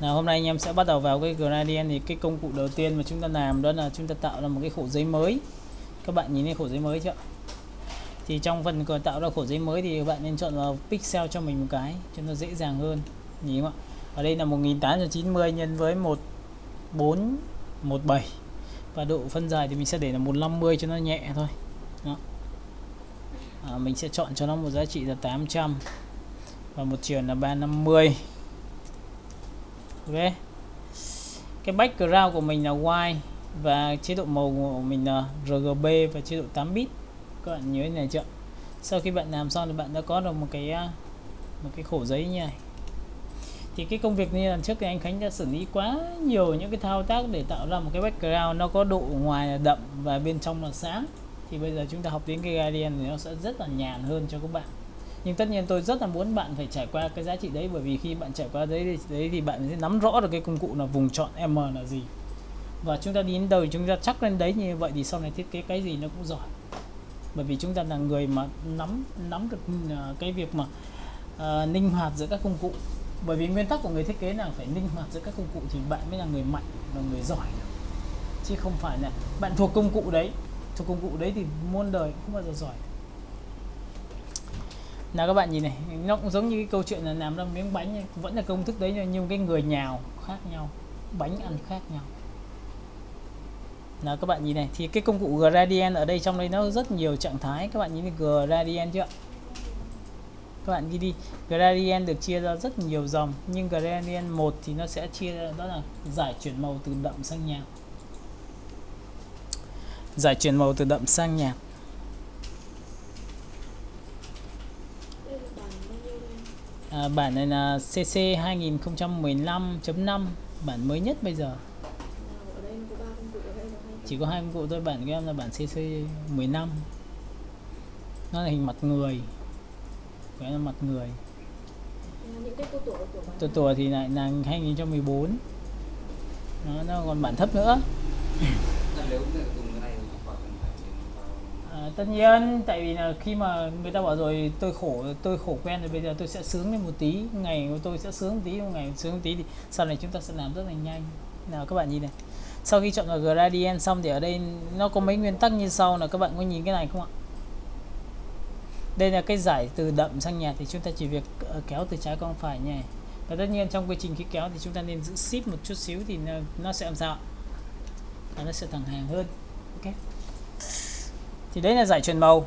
Nào, hôm nay anh em sẽ bắt đầu vào cái gradient. Thì cái công cụ đầu tiên mà chúng ta làm đó là chúng ta tạo ra một cái khổ giấy mới. Các bạn nhìn thấy khổ giấy mới chưa? Thì trong phần tạo ra khổ giấy mới thì các bạn nên chọn vào pixel cho mình một cái cho nó dễ dàng hơn, nhìn không ạ? Ở đây là 1890 nhân với 1417 và độ phân dài thì mình sẽ để là 150 cho nó nhẹ thôi. Đó. Mình sẽ chọn cho nó một giá trị là 800 và một chiều là 350. Okay. Cái background của mình là white và chế độ màu của mình là RGB và chế độ 8 bit. Các bạn nhớ này chưa? Sau khi bạn làm xong thì bạn đã có được một cái khổ giấy như này. Thì cái công việc như lần trước thì anh Khánh đã xử lý quá nhiều những cái thao tác để tạo ra một cái background nó có độ ngoài là đậm và bên trong là sáng. Thì bây giờ chúng ta học đến cái gradient thì nó sẽ rất là nhàn hơn cho các bạn. Nhưng tất nhiên tôi rất là muốn bạn phải trải qua cái giá trị đấy, bởi vì khi bạn trải qua đấy thì bạn sẽ nắm rõ được cái công cụ là vùng chọn M là gì. Và chúng ta đi đến đâu chúng ta chắc lên đấy, như vậy thì sau này thiết kế cái gì nó cũng giỏi. Bởi vì chúng ta là người mà nắm được cái việc mà linh hoạt giữa các công cụ. Bởi vì nguyên tắc của người thiết kế là phải linh hoạt giữa các công cụ thì bạn mới là người mạnh và người giỏi được. Chứ không phải là bạn thuộc công cụ đấy thì muôn đời không bao giờ giỏi. Nào các bạn nhìn này, nó cũng giống như cái câu chuyện là làm ra miếng bánh này. Vẫn là công thức đấy nhưng cái người nhào khác nhau, bánh ăn khác nhau. Nào các bạn nhìn này, thì cái công cụ gradient ở đây, trong đây nó rất nhiều trạng thái. Các bạn nhìn cái gradient chưa? Các bạn ghi đi, gradient được chia ra rất nhiều dòng. Nhưng gradient 1 thì nó sẽ chia ra, đó là giải chuyển màu từ đậm sang nhạt. Giải chuyển màu từ đậm sang nhạt. Bản này là CC 2015.5, bản mới nhất bây giờ. Chỉ có 2 công cụ thôi, bản của em là bản CC 15. Nó là hình mặt người. Của em là mặt người. Tôi tuổi thì lại là 2014. Nó còn bản thấp nữa. Tất nhiên, tại vì là khi mà người ta bảo rồi tôi khổ quen rồi, bây giờ tôi sẽ sướng lên một tí, ngày tôi sẽ sướng tí, một ngày sướng tí, thì sau này chúng ta sẽ làm rất là nhanh. Nào các bạn nhìn này, sau khi chọn vào gradient xong thì ở đây nó có mấy nguyên tắc như sau, là các bạn có nhìn cái này không ạ? Đây là cái giải từ đậm sang nhạt, thì chúng ta chỉ việc kéo từ trái qua phải nhé. Và tất nhiên trong quy trình khi kéo thì chúng ta nên giữ shift một chút xíu thì nó sẽ làm sao? Nó sẽ thẳng hàng hơn. Ok. Thì đấy là giải chuyển màu.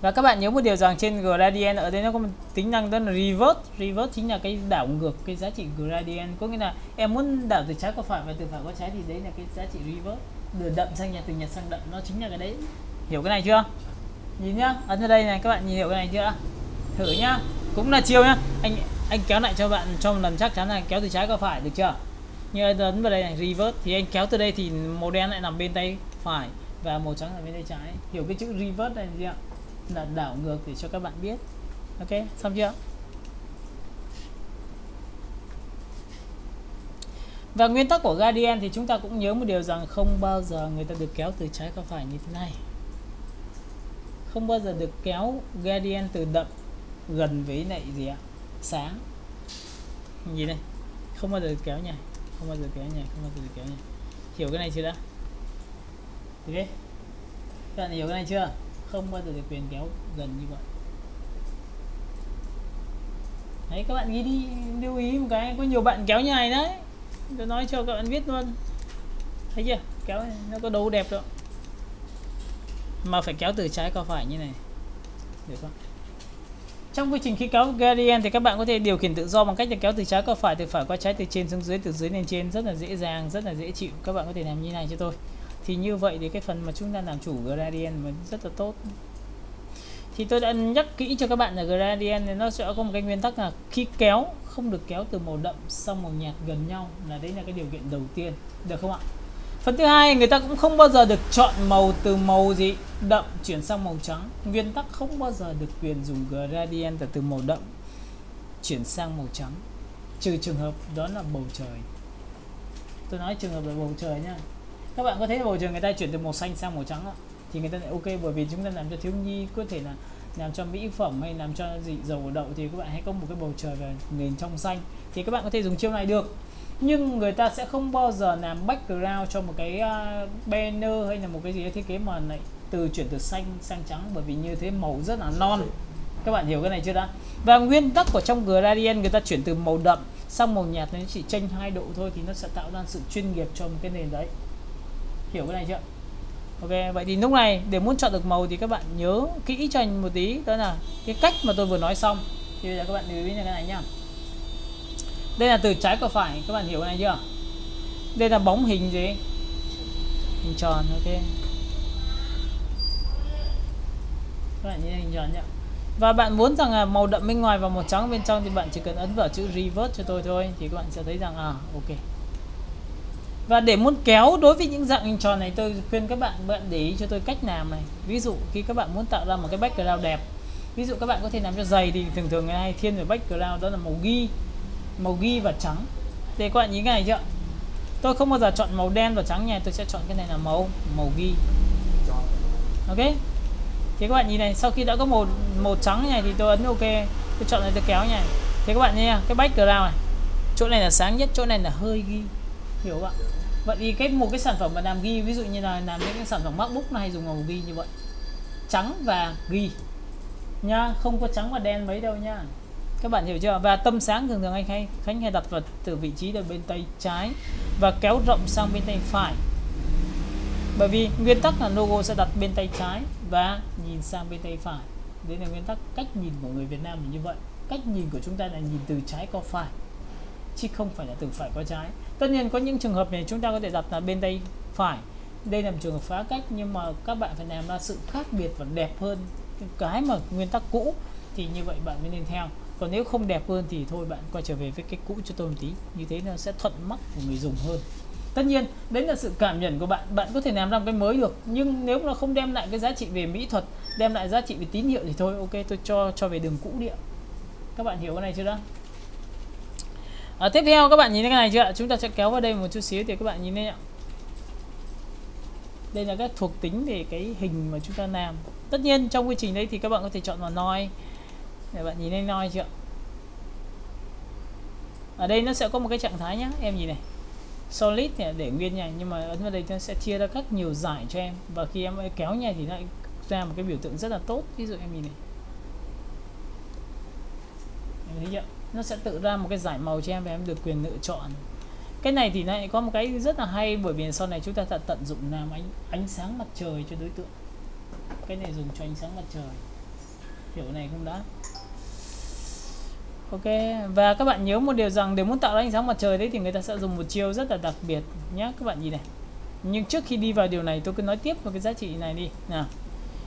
Và các bạn nhớ một điều rằng trên gradient ở đây nó có một tính năng đó là reverse. Reverse chính là cái đảo ngược cái giá trị gradient. Có nghĩa là em muốn đảo từ trái qua phải và từ phải qua trái thì đấy là cái giá trị reverse. Từ đậm sang nhạt, từ nhạt sang đậm, nó chính là cái đấy. Hiểu cái này chưa? Nhìn nhá, ấn vào đây này, các bạn nhìn hiểu cái này chưa? Thử nhá, cũng là chiều nhá. Anh kéo lại cho bạn cho một lần chắc chắn là kéo từ trái qua phải, được chưa? Như ấn vào đây này, reverse thì anh kéo từ đây thì màu đen lại nằm bên tay phải và màu trắng ở bên tay trái. Hiểu cái chữ reverse này gì ạ? Là đảo ngược để cho các bạn biết. Ok, xong chưa? Và nguyên tắc của gradient thì chúng ta cũng nhớ một điều rằng không bao giờ người ta được kéo từ trái qua phải như thế này. Không bao giờ được kéo gradient từ đậm gần với lại gì ạ? Sáng. Nhìn này, không bao giờ được kéo nhỉ? Không bao giờ kéo nhỉ? Không bao giờ được kéo nhỉ? Hiểu cái này chưa đã? Ok, các bạn hiểu cái này chưa? Không bao giờ được quyền kéo gần như vậy. Đấy, các bạn ghi đi, lưu ý một cái, có nhiều bạn kéo như này đấy. Tôi nói cho các bạn biết luôn. Thấy chưa? Kéo này, nó có đâu đẹp đâu. Mà phải kéo từ trái qua phải như này. Được không? Trong quy trình khi kéo gradient thì các bạn có thể điều khiển tự do bằng cách là kéo từ trái qua phải, từ phải qua trái, từ trên xuống dưới, từ dưới lên trên, rất là dễ dàng, rất là dễ chịu. Các bạn có thể làm như này cho tôi. Thì như vậy thì cái phần mà chúng ta làm chủ gradient vẫn rất là tốt. Thì tôi đã nhắc kỹ cho các bạn là gradient thì nó sẽ có một cái nguyên tắc là khi kéo không được kéo từ màu đậm sang màu nhạt gần nhau, là đấy là cái điều kiện đầu tiên, được không ạ? Phần thứ hai, người ta cũng không bao giờ được chọn màu từ màu gì đậm chuyển sang màu trắng. Nguyên tắc không bao giờ được quyền dùng gradient là từ màu đậm chuyển sang màu trắng, trừ trường hợp đó là bầu trời. Tôi nói trường hợp là bầu trời nhá. Các bạn có thấy bầu trời người ta chuyển từ màu xanh sang màu trắng ạ, thì người ta lại ok, bởi vì chúng ta làm cho thiếu nhi có thể là làm cho mỹ phẩm hay làm cho gì dầu đậu thì các bạn hãy có một cái bầu trời về nền trong xanh, thì các bạn có thể dùng chiêu này được. Nhưng người ta sẽ không bao giờ làm background cho một cái banner hay là một cái gì đó thiết kế mà lại chuyển từ xanh sang trắng, bởi vì như thế màu rất là non. Các bạn hiểu cái này chưa đã? Và nguyên tắc của trong gradient, người ta chuyển từ màu đậm sang màu nhạt, nó chỉ chênh 2 độ thôi thì nó sẽ tạo ra sự chuyên nghiệp cho một cái nền đấy. Hiểu cái này chưa? Ok, vậy thì lúc này để muốn chọn được màu thì các bạn nhớ kỹ cho anh một tí, đó là cái cách mà tôi vừa nói xong. Thì bây giờ các bạn lưu ý như cái này nhá. Đây là từ trái qua phải, các bạn hiểu cái này chưa? Đây là bóng hình gì? Hình tròn, ok. Các bạn nhìn hình tròn nhá. Và bạn muốn rằng là màu đậm bên ngoài và màu trắng bên trong thì bạn chỉ cần ấn vào chữ reverse cho tôi thôi, thì các bạn sẽ thấy rằng ok. Và để muốn kéo đối với những dạng hình tròn này, tôi khuyên các bạn để ý cho tôi cách làm này. Ví dụ khi các bạn muốn tạo ra một cái background đẹp, ví dụ các bạn có thể làm cho giày thì thường thường người hay thiên về background đó là màu ghi và trắng. Thì các bạn nhìn cái này chưa? Tôi không bao giờ chọn màu đen và trắng nha, tôi sẽ chọn cái này là màu ghi. Ok. Thì các bạn nhìn này, sau khi đã có màu trắng này thì tôi ấn ok, tôi chọn này, tôi kéo này. Thế các bạn nha, cái background này, chỗ này là sáng nhất, chỗ này là hơi ghi, hiểu không ạ? Vậy thì một cái sản phẩm mà làm ghi, ví dụ như là làm những cái sản phẩm MacBook này dùng màu ghi như vậy, trắng và ghi nha, không có trắng và đen mấy đâu nha, các bạn hiểu chưa? Và tâm sáng thường thường anh Khánh hay đặt vào từ vị trí từ bên tay trái và kéo rộng sang bên tay phải, bởi vì nguyên tắc là logo sẽ đặt bên tay trái và nhìn sang bên tay phải. Đấy là nguyên tắc cách nhìn của người Việt Nam là như vậy. Cách nhìn của chúng ta là nhìn từ trái qua phải, chứ không phải là từ phải qua trái. Tất nhiên có những trường hợp này chúng ta có thể đặt là bên tay phải, đây là một trường hợp phá cách, nhưng mà các bạn phải làm ra sự khác biệt và đẹp hơn cái mà nguyên tắc cũ, thì như vậy bạn mới nên theo. Còn nếu không đẹp hơn thì thôi bạn quay trở về với cái cũ cho tôi một tí, như thế nó sẽ thuận mắt của người dùng hơn. Tất nhiên đấy là sự cảm nhận của bạn, bạn có thể làm ra cái mới được, nhưng nếu nó không đem lại cái giá trị về mỹ thuật, đem lại giá trị về tín hiệu thì thôi ok, tôi cho về đường cũ địa. Các bạn hiểu cái này chưa đó? Tiếp theo các bạn nhìn thấy cái này chưa ạ? Chúng ta sẽ kéo vào đây một chút xíu thì các bạn nhìn thấy ạ. Đây là các thuộc tính về cái hình mà chúng ta làm. Tất nhiên trong quy trình đấy thì các bạn có thể chọn vào noi. Để bạn nhìn thấy noi chưa? Ở đây nó sẽ có một cái trạng thái nhá, em nhìn này. Solid này để nguyên nha, nhưng mà ấn vào đây nó sẽ chia ra các nhiều giải cho em, và khi em kéo nha thì nó ra một cái biểu tượng rất là tốt. Ví dụ em nhìn này. Em thấy chưa? Nó sẽ tự ra một cái giải màu cho em và em được quyền lựa chọn. Cái này thì lại có một cái rất là hay, bởi vì sau này chúng ta sẽ tận dụng làm ánh sáng mặt trời cho đối tượng. Cái này dùng cho ánh sáng mặt trời. Hiểu này không đã? Ok, và các bạn nhớ một điều rằng để muốn tạo ra ánh sáng mặt trời đấy thì người ta sẽ dùng một chiêu rất là đặc biệt nhé. Các bạn nhìn này. Nhưng trước khi đi vào điều này tôi cứ nói tiếp vào cái giá trị này đi. Nào.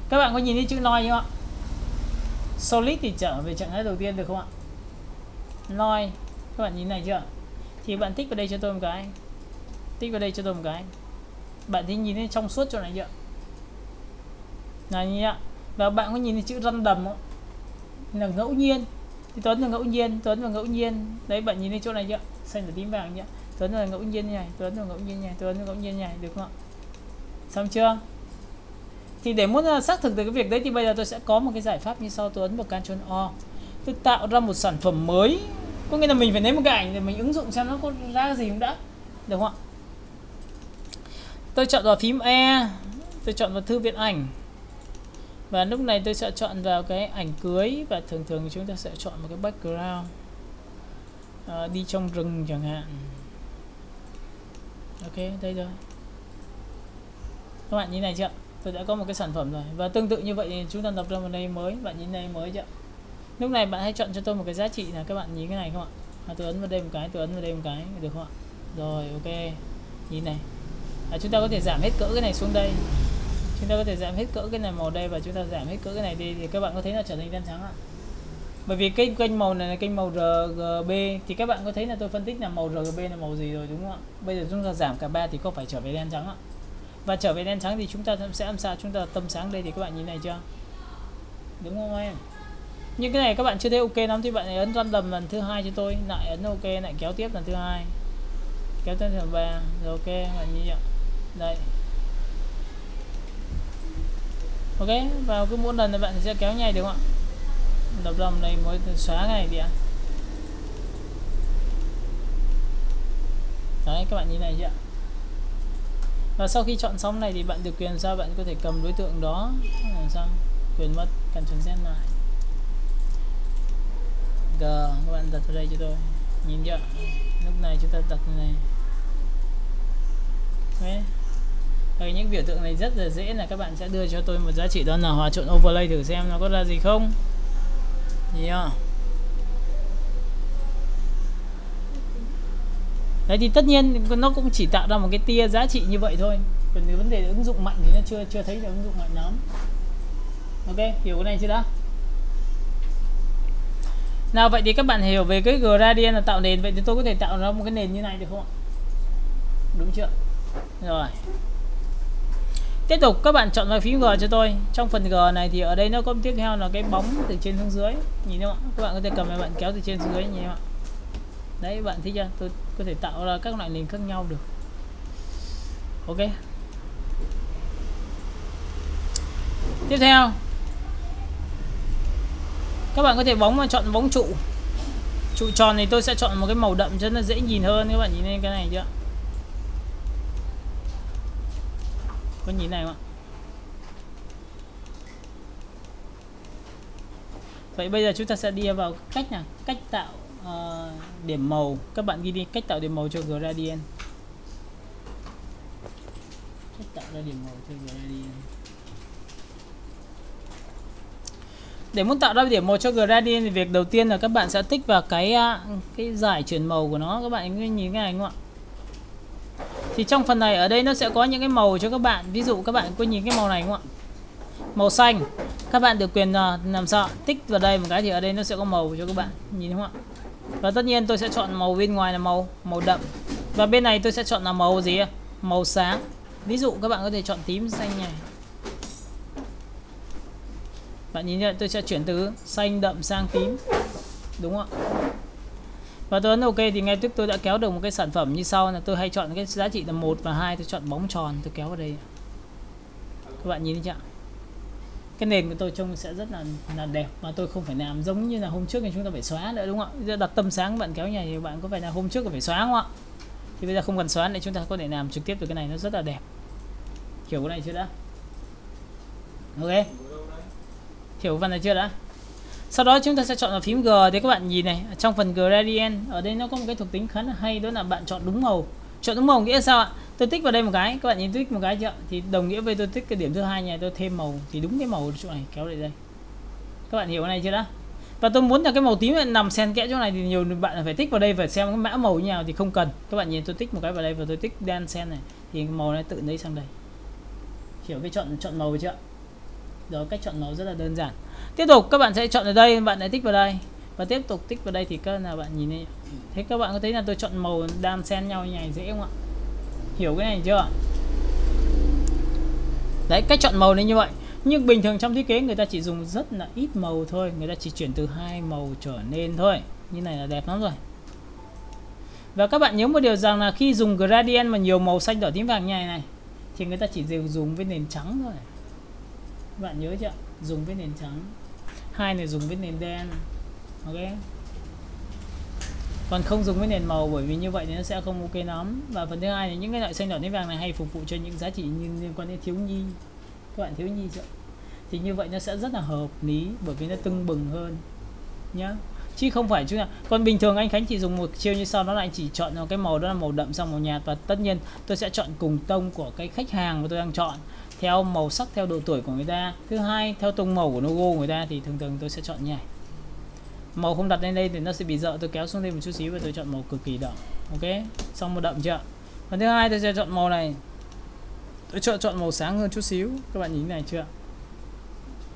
Các bạn có nhìn thấy chữ noi không ạ? Solid thì trở về trạng thái đầu tiên được không ạ? Noi, các bạn nhìn này chưa? Thì bạn tích vào đây cho tôi một cái. Tích vào đây cho tôi một cái. Bạn thấy nhìn thấy trong suốt chỗ này chưa? Này như vậy. Và bạn có nhìn thấy chữ random không? Là ngẫu nhiên. Thì Tuấn là ngẫu nhiên, Tuấn là ngẫu nhiên. Đấy bạn nhìn thấy chỗ này chưa? Xanh và tím vàng nhá. Tuấn là ngẫu nhiên như này, Tuấn là ngẫu nhiên như này, Tuấn là ngẫu nhiên như này, được không ạ? Xong chưa? Thì để muốn xác thực được cái việc đấy thì bây giờ tôi sẽ có một cái giải pháp như sau. Tuấn vào Ctrl O. Tôi tạo ra một sản phẩm mới, có nghĩa là mình phải lấy một cái ảnh để mình ứng dụng xem nó có ra gì không đã, được không ạ? Tôi chọn vào phím E, tôi chọn vào thư viện ảnh, và lúc này tôi sẽ chọn vào cái ảnh cưới, và thường thường chúng ta sẽ chọn một cái background đi trong rừng chẳng hạn. Ok, đây rồi, các bạn nhìn này chưa? Tôi đã có một cái sản phẩm rồi, và tương tự như vậy thì chúng ta lập ra một đây mới. Bạn nhìn đây mới chưa? Lúc này bạn hãy chọn cho tôi một cái giá trị là các bạn nhìn cái này không ạ? Tôi ấn vào đây một cái, tôi ấn vào đây một cái, được không ạ? Rồi, ok. Nhìn này. Chúng ta có thể giảm hết cỡ cái này xuống đây. Chúng ta có thể giảm hết cỡ cái này màu đây, và chúng ta giảm hết cỡ cái này đi, thì các bạn có thấy nó trở thành đen trắng ạ. Bởi vì cái kênh màu này là kênh màu RGB, thì các bạn có thấy là tôi phân tích là màu RGB là màu gì rồi, đúng không ạ? Bây giờ chúng ta giảm cả ba thì có phải trở về đen trắng ạ. Và trở về đen trắng thì chúng ta sẽ làm sao? Chúng ta tâm sáng đây thì các bạn nhìn này chưa? Đúng không em? Nhưng cái này các bạn chưa thấy ok lắm thì bạn ấn random lần thứ hai cho tôi, lại ấn ok, lại kéo tiếp lần thứ hai, kéo tới lần 3, rồi ok, bạn nhìn ạ. Đây. Ok, và cứ mỗi lần là bạn sẽ kéo nhảy được không ạ? Đọc dòng này mới xóa này đi ạ. Đấy, các bạn nhìn này chưa ạ? Và sau khi chọn xong này thì bạn được quyền sao, bạn có thể cầm đối tượng đó làm sao? Quyền mất, cần chọn Z lại. G, các bạn đặt vào đây cho tôi. Nhìn chưa? Lúc này chúng ta đặt như này. Đấy. Đây, những biểu tượng này rất là dễ, là các bạn sẽ đưa cho tôi một giá trị đó là hòa trộn overlay thử xem nó có ra gì không. Gì không? Đấy thì tất nhiên nó cũng chỉ tạo ra một cái tia giá trị như vậy thôi. Còn nếu vấn đề ứng dụng mạnh thì nó chưa thấy được ứng dụng mạnh lắm. Ok, hiểu cái này chưa đã? Nào vậy thì các bạn hiểu về cái gradient là tạo nền, vậy thì tôi có thể tạo ra một cái nền như này được không ạ? Đúng chưa? Rồi. Tiếp tục các bạn chọn vào phím G cho tôi. Trong phần G này thì ở đây nó có tiếp theo là cái bóng từ trên xuống dưới. Nhìn thấy không ạ? Các bạn có thể cầm và bạn kéo từ trên xuống dưới, nhìn không ạ? Đấy, bạn thích chưa? Tôi có thể tạo ra các loại nền khác nhau được. Ok. Tiếp theo các bạn có thể bóng mà chọn bóng trụ. Trụ tròn thì tôi sẽ chọn một cái màu đậm cho nó dễ nhìn hơn. Các bạn nhìn lên cái này chưa? Có nhìn này không ạ? Vậy bây giờ chúng ta sẽ đi vào cách nào, cách tạo điểm màu. Các bạn ghi đi cách tạo điểm màu cho gradient. Cách tạo ra điểm màu cho gradient. Để muốn tạo ra điểm màu cho gradient thì việc đầu tiên là các bạn sẽ tích vào cái giải chuyển màu của nó. Các bạn nhìn cái này không ạ? Thì trong phần này ở đây nó sẽ có những cái màu cho các bạn. Ví dụ các bạn có nhìn cái màu này không ạ? Màu xanh. Các bạn được quyền làm sao tích vào đây một cái thì ở đây nó sẽ có màu cho các bạn. Nhìn không ạ? Và tất nhiên tôi sẽ chọn màu bên ngoài là màu đậm. Và bên này tôi sẽ chọn là màu gì? Màu sáng. Ví dụ các bạn có thể chọn tím xanh này. Bạn nhìn nhận tôi sẽ chuyển từ xanh đậm sang tím. Đúng không ạ? Và tôi ấn OK thì ngay tức tôi đã kéo được một cái sản phẩm như sau, là tôi hay chọn cái giá trị là 1 và 2, tôi chọn bóng tròn, tôi kéo vào đây. Các bạn nhìn thấy chưa? Cái nền của tôi trông sẽ rất là đẹp mà tôi không phải làm giống như là hôm trước thì chúng ta phải xóa nữa, đúng không ạ? Đặt tâm sáng bạn kéo nhảy thì bạn có phải là hôm trước có phải xóa không ạ? Thì bây giờ không cần xóa nữa, chúng ta có thể làm trực tiếp được cái này, nó rất là đẹp. Hiểu cái này chưa đã? Ok. Hiểu phần này chưa đã? Sau đó chúng ta sẽ chọn vào phím G thì các bạn nhìn này, trong phần gradient ở đây nó có một cái thuộc tính khá là hay, đó là bạn chọn đúng màu. Chọn đúng màu nghĩa sao ạ? Tôi tích vào đây một cái, các bạn nhìn tích một cái chưa? Thì đồng nghĩa với tôi tích cái điểm thứ hai này, tôi thêm màu thì đúng cái màu chỗ này kéo lại đây. Các bạn hiểu cái này chưa đã? Và tôi muốn là cái màu tím này nằm xen kẽ chỗ này thì nhiều bạn phải tích vào đây và xem cái mã màu như nào thì không cần. Các bạn nhìn tôi tích một cái vào đây và tôi tích đen xen này thì màu nó tự lấy sang đây. Hiểu cái chọn màu chưa? Đó, cách chọn màu rất là đơn giản. Tiếp tục các bạn sẽ chọn ở đây, bạn lại tích vào đây và tiếp tục tích vào đây thì các là bạn nhìn đây. Thế các bạn có thấy là tôi chọn màu đan xen nhau như này dễ không ạ? Hiểu cái này chưa? Đấy, cách chọn màu này như vậy. Nhưng bình thường trong thiết kế người ta chỉ dùng rất là ít màu thôi, người ta chỉ chuyển từ 2 màu trở lên thôi. Như này là đẹp lắm rồi. Và các bạn nhớ một điều rằng là khi dùng gradient mà nhiều màu xanh đỏ tím vàng như này thì người ta chỉ dùng với nền trắng thôi. Các bạn nhớ chưa? Dùng với nền trắng. Hai này dùng với nền đen. Ok. Còn không dùng với nền màu, bởi vì như vậy thì nó sẽ không ok lắm. Và phần thứ hai là những cái loại xanh đỏ tím vàng này hay phục vụ cho những giá trị liên quan đến thiếu nhi. Các bạn thiếu nhi chưa? Thì như vậy nó sẽ rất là hợp lý, bởi vì nó tưng bừng hơn nhá. Chứ không phải chứ nào. Còn bình thường anh Khánh chỉ dùng một chiêu như sau, đó là anh chỉ chọn cái màu đó là màu đậm sang màu nhạt, và tất nhiên tôi sẽ chọn cùng tông của cái khách hàng mà tôi đang chọn, theo màu sắc, theo độ tuổi của người ta. Thứ hai, theo tông màu của logo của người ta thì thường tôi sẽ chọn như này. Màu không đặt lên đây thì nó sẽ bị rợ, tôi kéo xuống đây một chút xíu và tôi chọn màu cực kỳ đậm. Ok, xong một đậm chưa? Còn thứ hai tôi sẽ chọn màu này. Tôi chọn màu sáng hơn chút xíu, các bạn nhìn này chưa?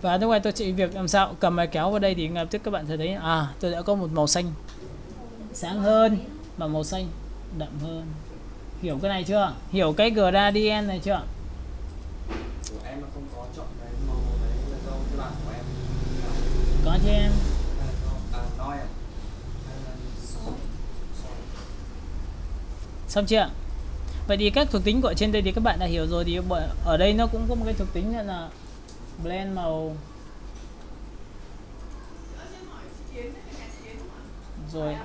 Và lúc này tôi chỉ việc làm sao cầm máy kéo vào đây thì ngay lập tức các bạn sẽ thấy tôi đã có một màu xanh sáng hơn và màu xanh đậm hơn. Hiểu cái này chưa? Hiểu cái gradient này chưa? Em mà không có chọn cái màu đấy là do cái bản của em. Có chứ em. Xong chưa? Vậy thì các thuộc tính của trên đây thì các bạn đã hiểu rồi, thì ở đây nó cũng có một cái thuộc tính là blend màu rồi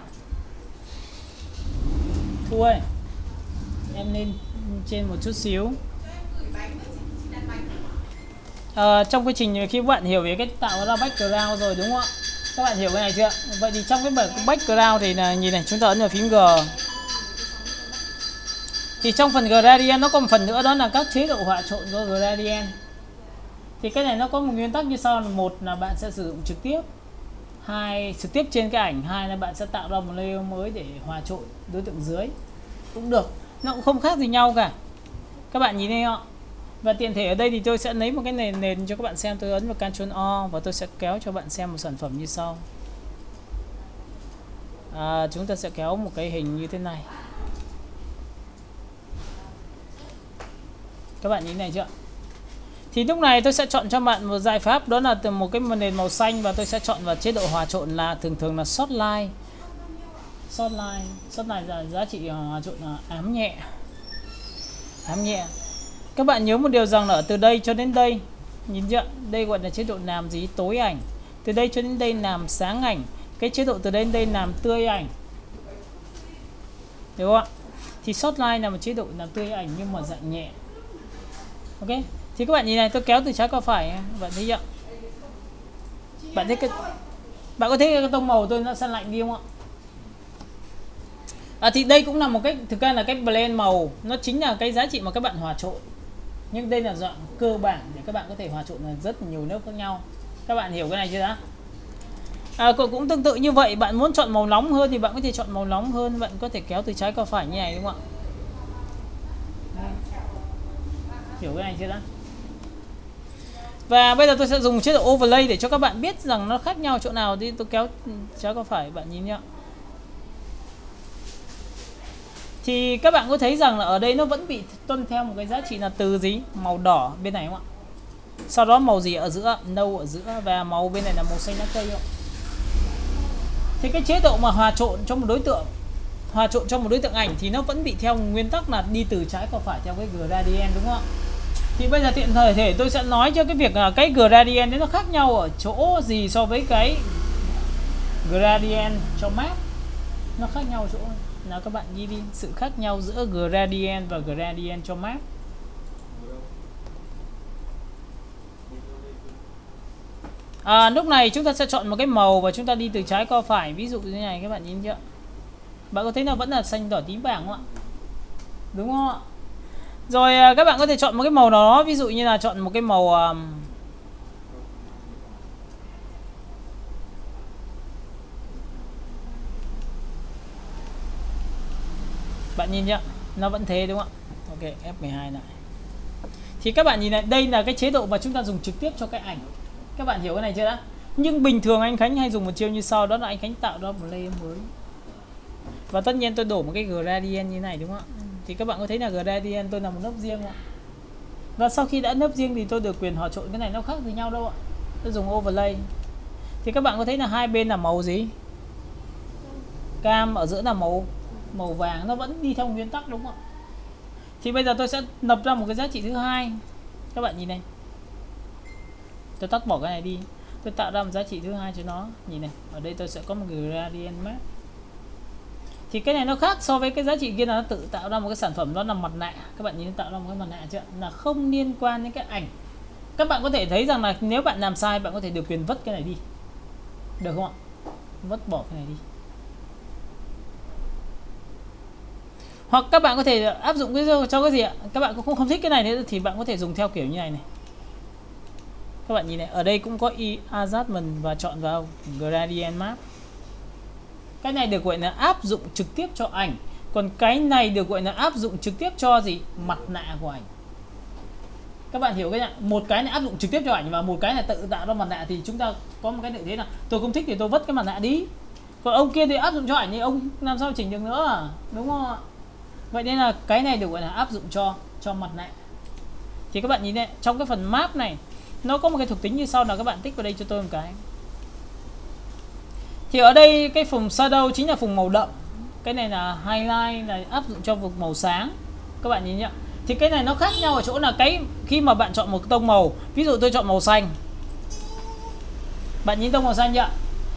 Thu ơi, em lên trên một chút xíu. Trong quy trình khi bạn hiểu về cái tạo ra background rồi đúng không ạ? Các bạn hiểu cái này chưa? Vậy thì trong cái background thì là nhìn này, chúng ta ấn vào phím G. Thì trong phần gradient nó có một phần nữa, đó là các chế độ họa trộn của gradient. Thì cái này nó có một nguyên tắc như sau: một là bạn sẽ sử dụng trực tiếp, hai trực tiếp trên cái ảnh, hai là bạn sẽ tạo ra một layer mới để hòa trộn đối tượng dưới cũng được, nó cũng không khác gì nhau cả. Các bạn nhìn thấy không? Và tiện thể ở đây thì tôi sẽ lấy một cái nền cho các bạn xem. Tôi ấn vào Ctrl O và tôi sẽ kéo cho bạn xem một sản phẩm như sau. Chúng ta sẽ kéo một cái hình như thế này. Các bạn nhìn này chưa? Thì lúc này tôi sẽ chọn cho bạn một giải pháp, đó là từ một cái nền màu xanh và tôi sẽ chọn vào chế độ hòa trộn là thường là soft line. Soft line là giá trị hòa trộn là ám nhẹ. Các bạn nhớ một điều rằng là từ đây cho đến đây, nhìn chưa? Đây gọi là chế độ làm gì? Tối ảnh. Từ đây cho đến đây làm sáng ảnh. Cái chế độ từ đây đến đây làm tươi ảnh. Được không ạ? Thì soft line là một chế độ làm tươi ảnh nhưng mà dạng nhẹ. Ok? Thì các bạn nhìn này, tôi kéo từ trái qua phải, bạn thấy chưa? Bạn thấy cái, bạn có thấy cái tông màu của tôi nó xanh lạnh đi không ạ? Thì đây cũng là một cách, thực ra là cái blend màu, nó chính là cái giá trị mà các bạn hòa trộn. Nhưng đây là dạng cơ bản để các bạn có thể hòa trộn rất nhiều lớp khác nhau. Các bạn hiểu cái này chưa đã? Cũng tương tự như vậy, bạn muốn chọn màu nóng hơn thì bạn có thể chọn màu nóng hơn, bạn có thể kéo từ trái qua phải như này đúng không ạ? Hiểu cái này chưa đã? Và bây giờ tôi sẽ dùng chế độ overlay để cho các bạn biết rằng nó khác nhau chỗ nào. Thì tôi kéo trái qua phải, bạn nhìn nhá. Thì các bạn có thấy rằng là ở đây nó vẫn bị tuân theo một cái giá trị là từ gì? Màu đỏ bên này không ạ? Sau đó màu gì ở giữa? Nâu ở giữa, và màu bên này là màu xanh lá cây không? Thì cái chế độ mà hòa trộn trong một đối tượng, hòa trộn trong một đối tượng ảnh thì nó vẫn bị theo nguyên tắc là đi từ trái qua phải theo cái gradient đúng không ạ? Thì bây giờ tiện thời thể tôi sẽ nói cho cái việc là cái gradient đấy nó khác nhau ở chỗ gì so với cái gradient trong map. Nó khác nhau chỗ nào các bạn ghi đi, sự khác nhau giữa gradient và gradient trong map. Lúc này chúng ta sẽ chọn một cái màu và chúng ta đi từ trái qua phải, ví dụ như này, các bạn nhìn chưa? Bạn có thấy nó vẫn là xanh đỏ tím vàng không ạ? Đúng không ạ? Rồi các bạn có thể chọn một cái màu đó, ví dụ như là chọn một cái màu bạn nhìn nhá, nó vẫn thế đúng không ạ? Ok, F12 này. Thì các bạn nhìn này, đây là cái chế độ mà chúng ta dùng trực tiếp cho cái ảnh. Các bạn hiểu cái này chưa đã? Nhưng bình thường anh Khánh hay dùng một chiêu như sau, đó là anh Khánh tạo ra một layer mới. Và tất nhiên tôi đổ một cái gradient như này đúng không ạ? Thì các bạn có thấy là gradient tôi làm một lớp riêng ạ. Và sau khi đã lớp riêng thì tôi được quyền hòa trộn, cái này nó khác gì nhau đâu ạ. Tôi dùng overlay. Thì các bạn có thấy là hai bên là màu gì? Cam, ở giữa là màu vàng, nó vẫn đi theo nguyên tắc đúng không ạ? Thì bây giờ tôi sẽ lập ra một cái giá trị thứ hai. Các bạn nhìn này. Tôi tắt bỏ cái này đi. Tôi tạo ra một giá trị thứ hai cho nó. Nhìn này, ở đây tôi sẽ có một gradient map. Thì cái này nó khác so với cái giá trị kia là nó tự tạo ra một cái sản phẩm, đó là mặt nạ. Các bạn nhìn, tạo ra một cái mặt nạ chưa? Là không liên quan đến cái ảnh. Các bạn có thể thấy rằng là nếu bạn làm sai, bạn có thể được quyền vứt cái này đi. Được không ạ? Vứt bỏ cái này đi. Hoặc các bạn có thể áp dụng cái cho cái gì ạ? Các bạn cũng không thích cái này nữa thì bạn có thể dùng theo kiểu như này này. Các bạn nhìn này, ở đây cũng có adjustment và chọn vào gradient map. Cái này được gọi là áp dụng trực tiếp cho ảnh, còn cái này được gọi là áp dụng trực tiếp cho gì? Mặt nạ của ảnh. Các bạn hiểu cái này, một cái này áp dụng trực tiếp cho ảnh và một cái này tự tạo ra mặt nạ, thì chúng ta có một cái lợi thế là tôi không thích thì tôi vứt cái mặt nạ đi. Còn ông kia thì áp dụng cho ảnh thì ông làm sao chỉnh được nữa à? Đúng không ạ? Vậy nên là cái này được gọi là áp dụng cho mặt nạ. Thì các bạn nhìn này, trong cái phần map này nó có một cái thuộc tính như sau, là các bạn tích vào đây cho tôi một cái. Thì ở đây cái vùng shadow chính là vùng màu đậm, cái này là highlight, là áp dụng cho vùng màu sáng. Các bạn nhìn nhá, Thì cái này nó khác nhau ở chỗ là cái khi mà bạn chọn một tông màu, ví dụ tôi chọn màu xanh, bạn nhìn tông màu xanh nhỉ,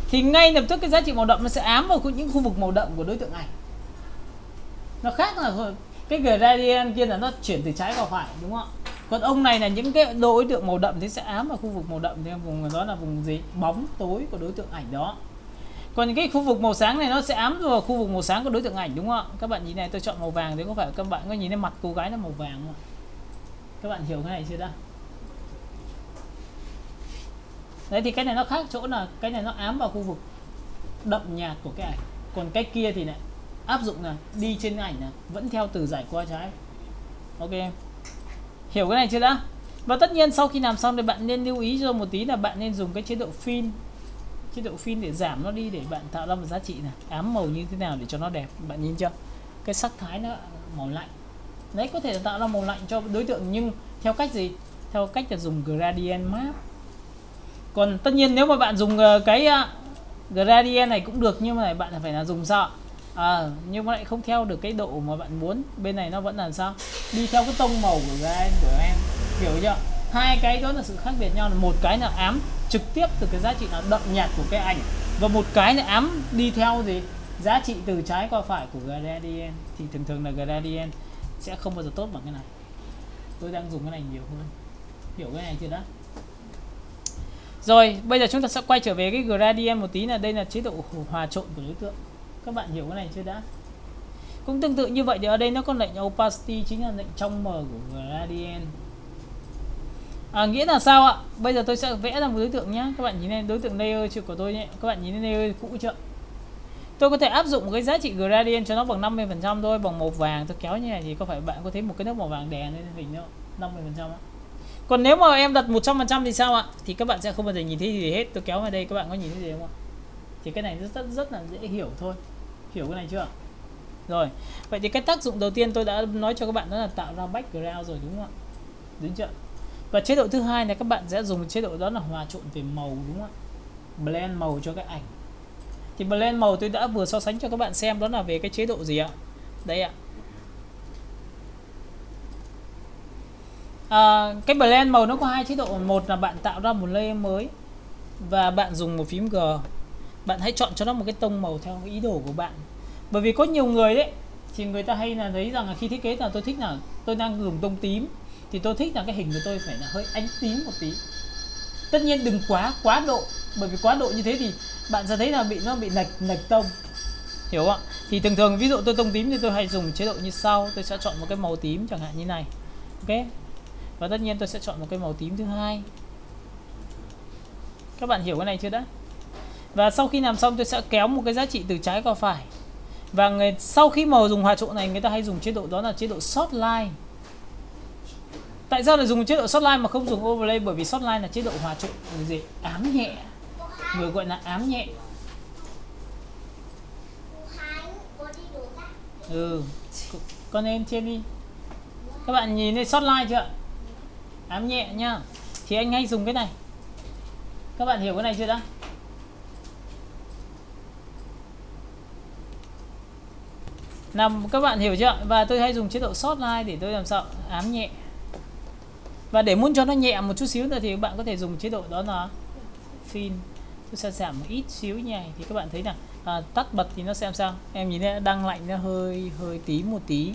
thì ngay lập tức cái giá trị màu đậm nó sẽ ám vào những khu vực màu đậm của đối tượng này. Nó khác là cái gradient kia là nó chuyển từ trái vào phải, đúng không ạ? Còn ông này là những cái đối tượng màu đậm thì sẽ ám vào khu vực màu đậm, thì vùng đó là vùng gì, bóng tối của đối tượng ảnh đó. Còn những cái khu vực màu sáng này nó sẽ ám vào khu vực màu sáng của đối tượng ảnh, đúng không ạ? Các bạn nhìn này, tôi chọn màu vàng thì có phải các bạn có nhìn thấy mặt cô gái là màu vàng không? Các bạn hiểu cái này chưa đã? Đấy, thì cái này nó khác chỗ là cái này nó ám vào khu vực đậm nhạt của cái ảnh, còn cái kia thì lại áp dụng là đi trên ảnh là vẫn theo từ giải qua trái. Ok, hiểu cái này chưa đã? Và tất nhiên sau khi làm xong thì bạn nên lưu ý cho một tí là bạn nên dùng cái chế độ fill, chế độ fill để giảm nó đi, để bạn tạo ra một giá trị này, ám màu như thế nào để cho nó đẹp. Bạn nhìn chưa, cái sắc thái nó màu lạnh đấy, có thể là tạo ra màu lạnh cho đối tượng, nhưng theo cách gì? Theo cách là dùng gradient map. Còn tất nhiên nếu mà bạn dùng cái gradient này cũng được, nhưng mà này bạn phải là dùng sao, nhưng mà lại không theo được cái độ mà bạn muốn. Bên này nó vẫn là sao, đi theo cái tông màu của em, hiểu chưa? Hai cái đó là sự khác biệt nhau, là một cái là ám trực tiếp từ cái giá trị là đậm nhạt của cái ảnh, và một cái là ám đi theo gì, giá trị từ trái qua phải của gradient. Thì thường thường là gradient sẽ không bao giờ tốt bằng cái này. Tôi đang dùng cái này nhiều hơn, hiểu cái này chưa đã? Rồi bây giờ chúng ta sẽ quay trở về cái gradient một tí, là đây là chế độ hòa trộn của đối tượng. Các bạn hiểu cái này chưa đã? Cũng tương tự như vậy thì ở đây nó có lệnh opacity, chính là lệnh trong mờ của gradient. Nghĩa là sao ạ? Bây giờ tôi sẽ vẽ ra một đối tượng nhé. Các bạn nhìn lên đối tượng layer chưa của tôi nhé. Các bạn nhìn lên layer cũ chưa? Tôi có thể áp dụng một cái giá trị gradient cho nó bằng 50% thôi, bằng màu vàng. Tôi kéo như này thì có phải bạn có thấy một cái nước màu vàng đèn lên hình không? 50% á. Còn nếu mà em đặt 100% thì sao ạ? Thì các bạn sẽ không bao giờ nhìn thấy gì hết. Tôi kéo vào đây, các bạn có nhìn thấy gì không ạ? Thì cái này rất là dễ hiểu thôi. Hiểu cái này chưa? Rồi, vậy thì cái tác dụng đầu tiên tôi đã nói cho các bạn đó là tạo ra background rồi, đúng không ạ? Đúng chưa? Và chế độ thứ hai là các bạn sẽ dùng chế độ đó là hòa trộn về màu, đúng không ạ? Blend màu cho cái ảnh. Thì blend màu tôi đã vừa so sánh cho các bạn xem, đó là về cái chế độ gì ạ? Đây ạ. Cái blend màu nó có hai chế độ. Một là bạn tạo ra một layer mới và bạn dùng một phím G. Bạn hãy chọn cho nó một cái tông màu theo ý đồ của bạn. Bởi vì có nhiều người đấy thì người ta hay là thấy rằng là khi thiết kế là tôi thích là tôi đang dùng tông tím, thì tôi thích là cái hình của tôi phải là hơi ánh tím một tí. Tất nhiên đừng quá độ, bởi vì quá độ như thế thì bạn sẽ thấy là nó bị lệch tông, hiểu không ạ? Thì thường thường ví dụ tôi tông tím thì tôi hay dùng chế độ như sau. Tôi sẽ chọn một cái màu tím chẳng hạn như này, ok, và tất nhiên tôi sẽ chọn một cái màu tím thứ hai. Các bạn hiểu cái này chưa đã? Và sau khi làm xong tôi sẽ kéo một cái giá trị từ trái qua phải. Và sau khi mà dùng hòa trộn này, người ta hay dùng chế độ đó là chế độ short line. Tại sao lại dùng chế độ short line mà không dùng overlay? Bởi vì short line là chế độ hòa trộn gì, ám nhẹ, người gọi là ám nhẹ. Con em trên đi. Các bạn nhìn thấy short line chưa? Ám nhẹ nhá. Thì anh hay dùng cái này. Các bạn hiểu cái này chưa đã? Nằm, các bạn hiểu chưa? Và tôi hay dùng chế độ short line để tôi làm sao ám nhẹ. Và để muốn cho nó nhẹ một chút xíu nữa thì bạn có thể dùng chế độ đó là fin. Tôi sẽ giảm một ít xíu như này thì các bạn thấy là tắt bật thì nó xem sao. Em nhìn thấy đang lạnh nó hơi tím một tí.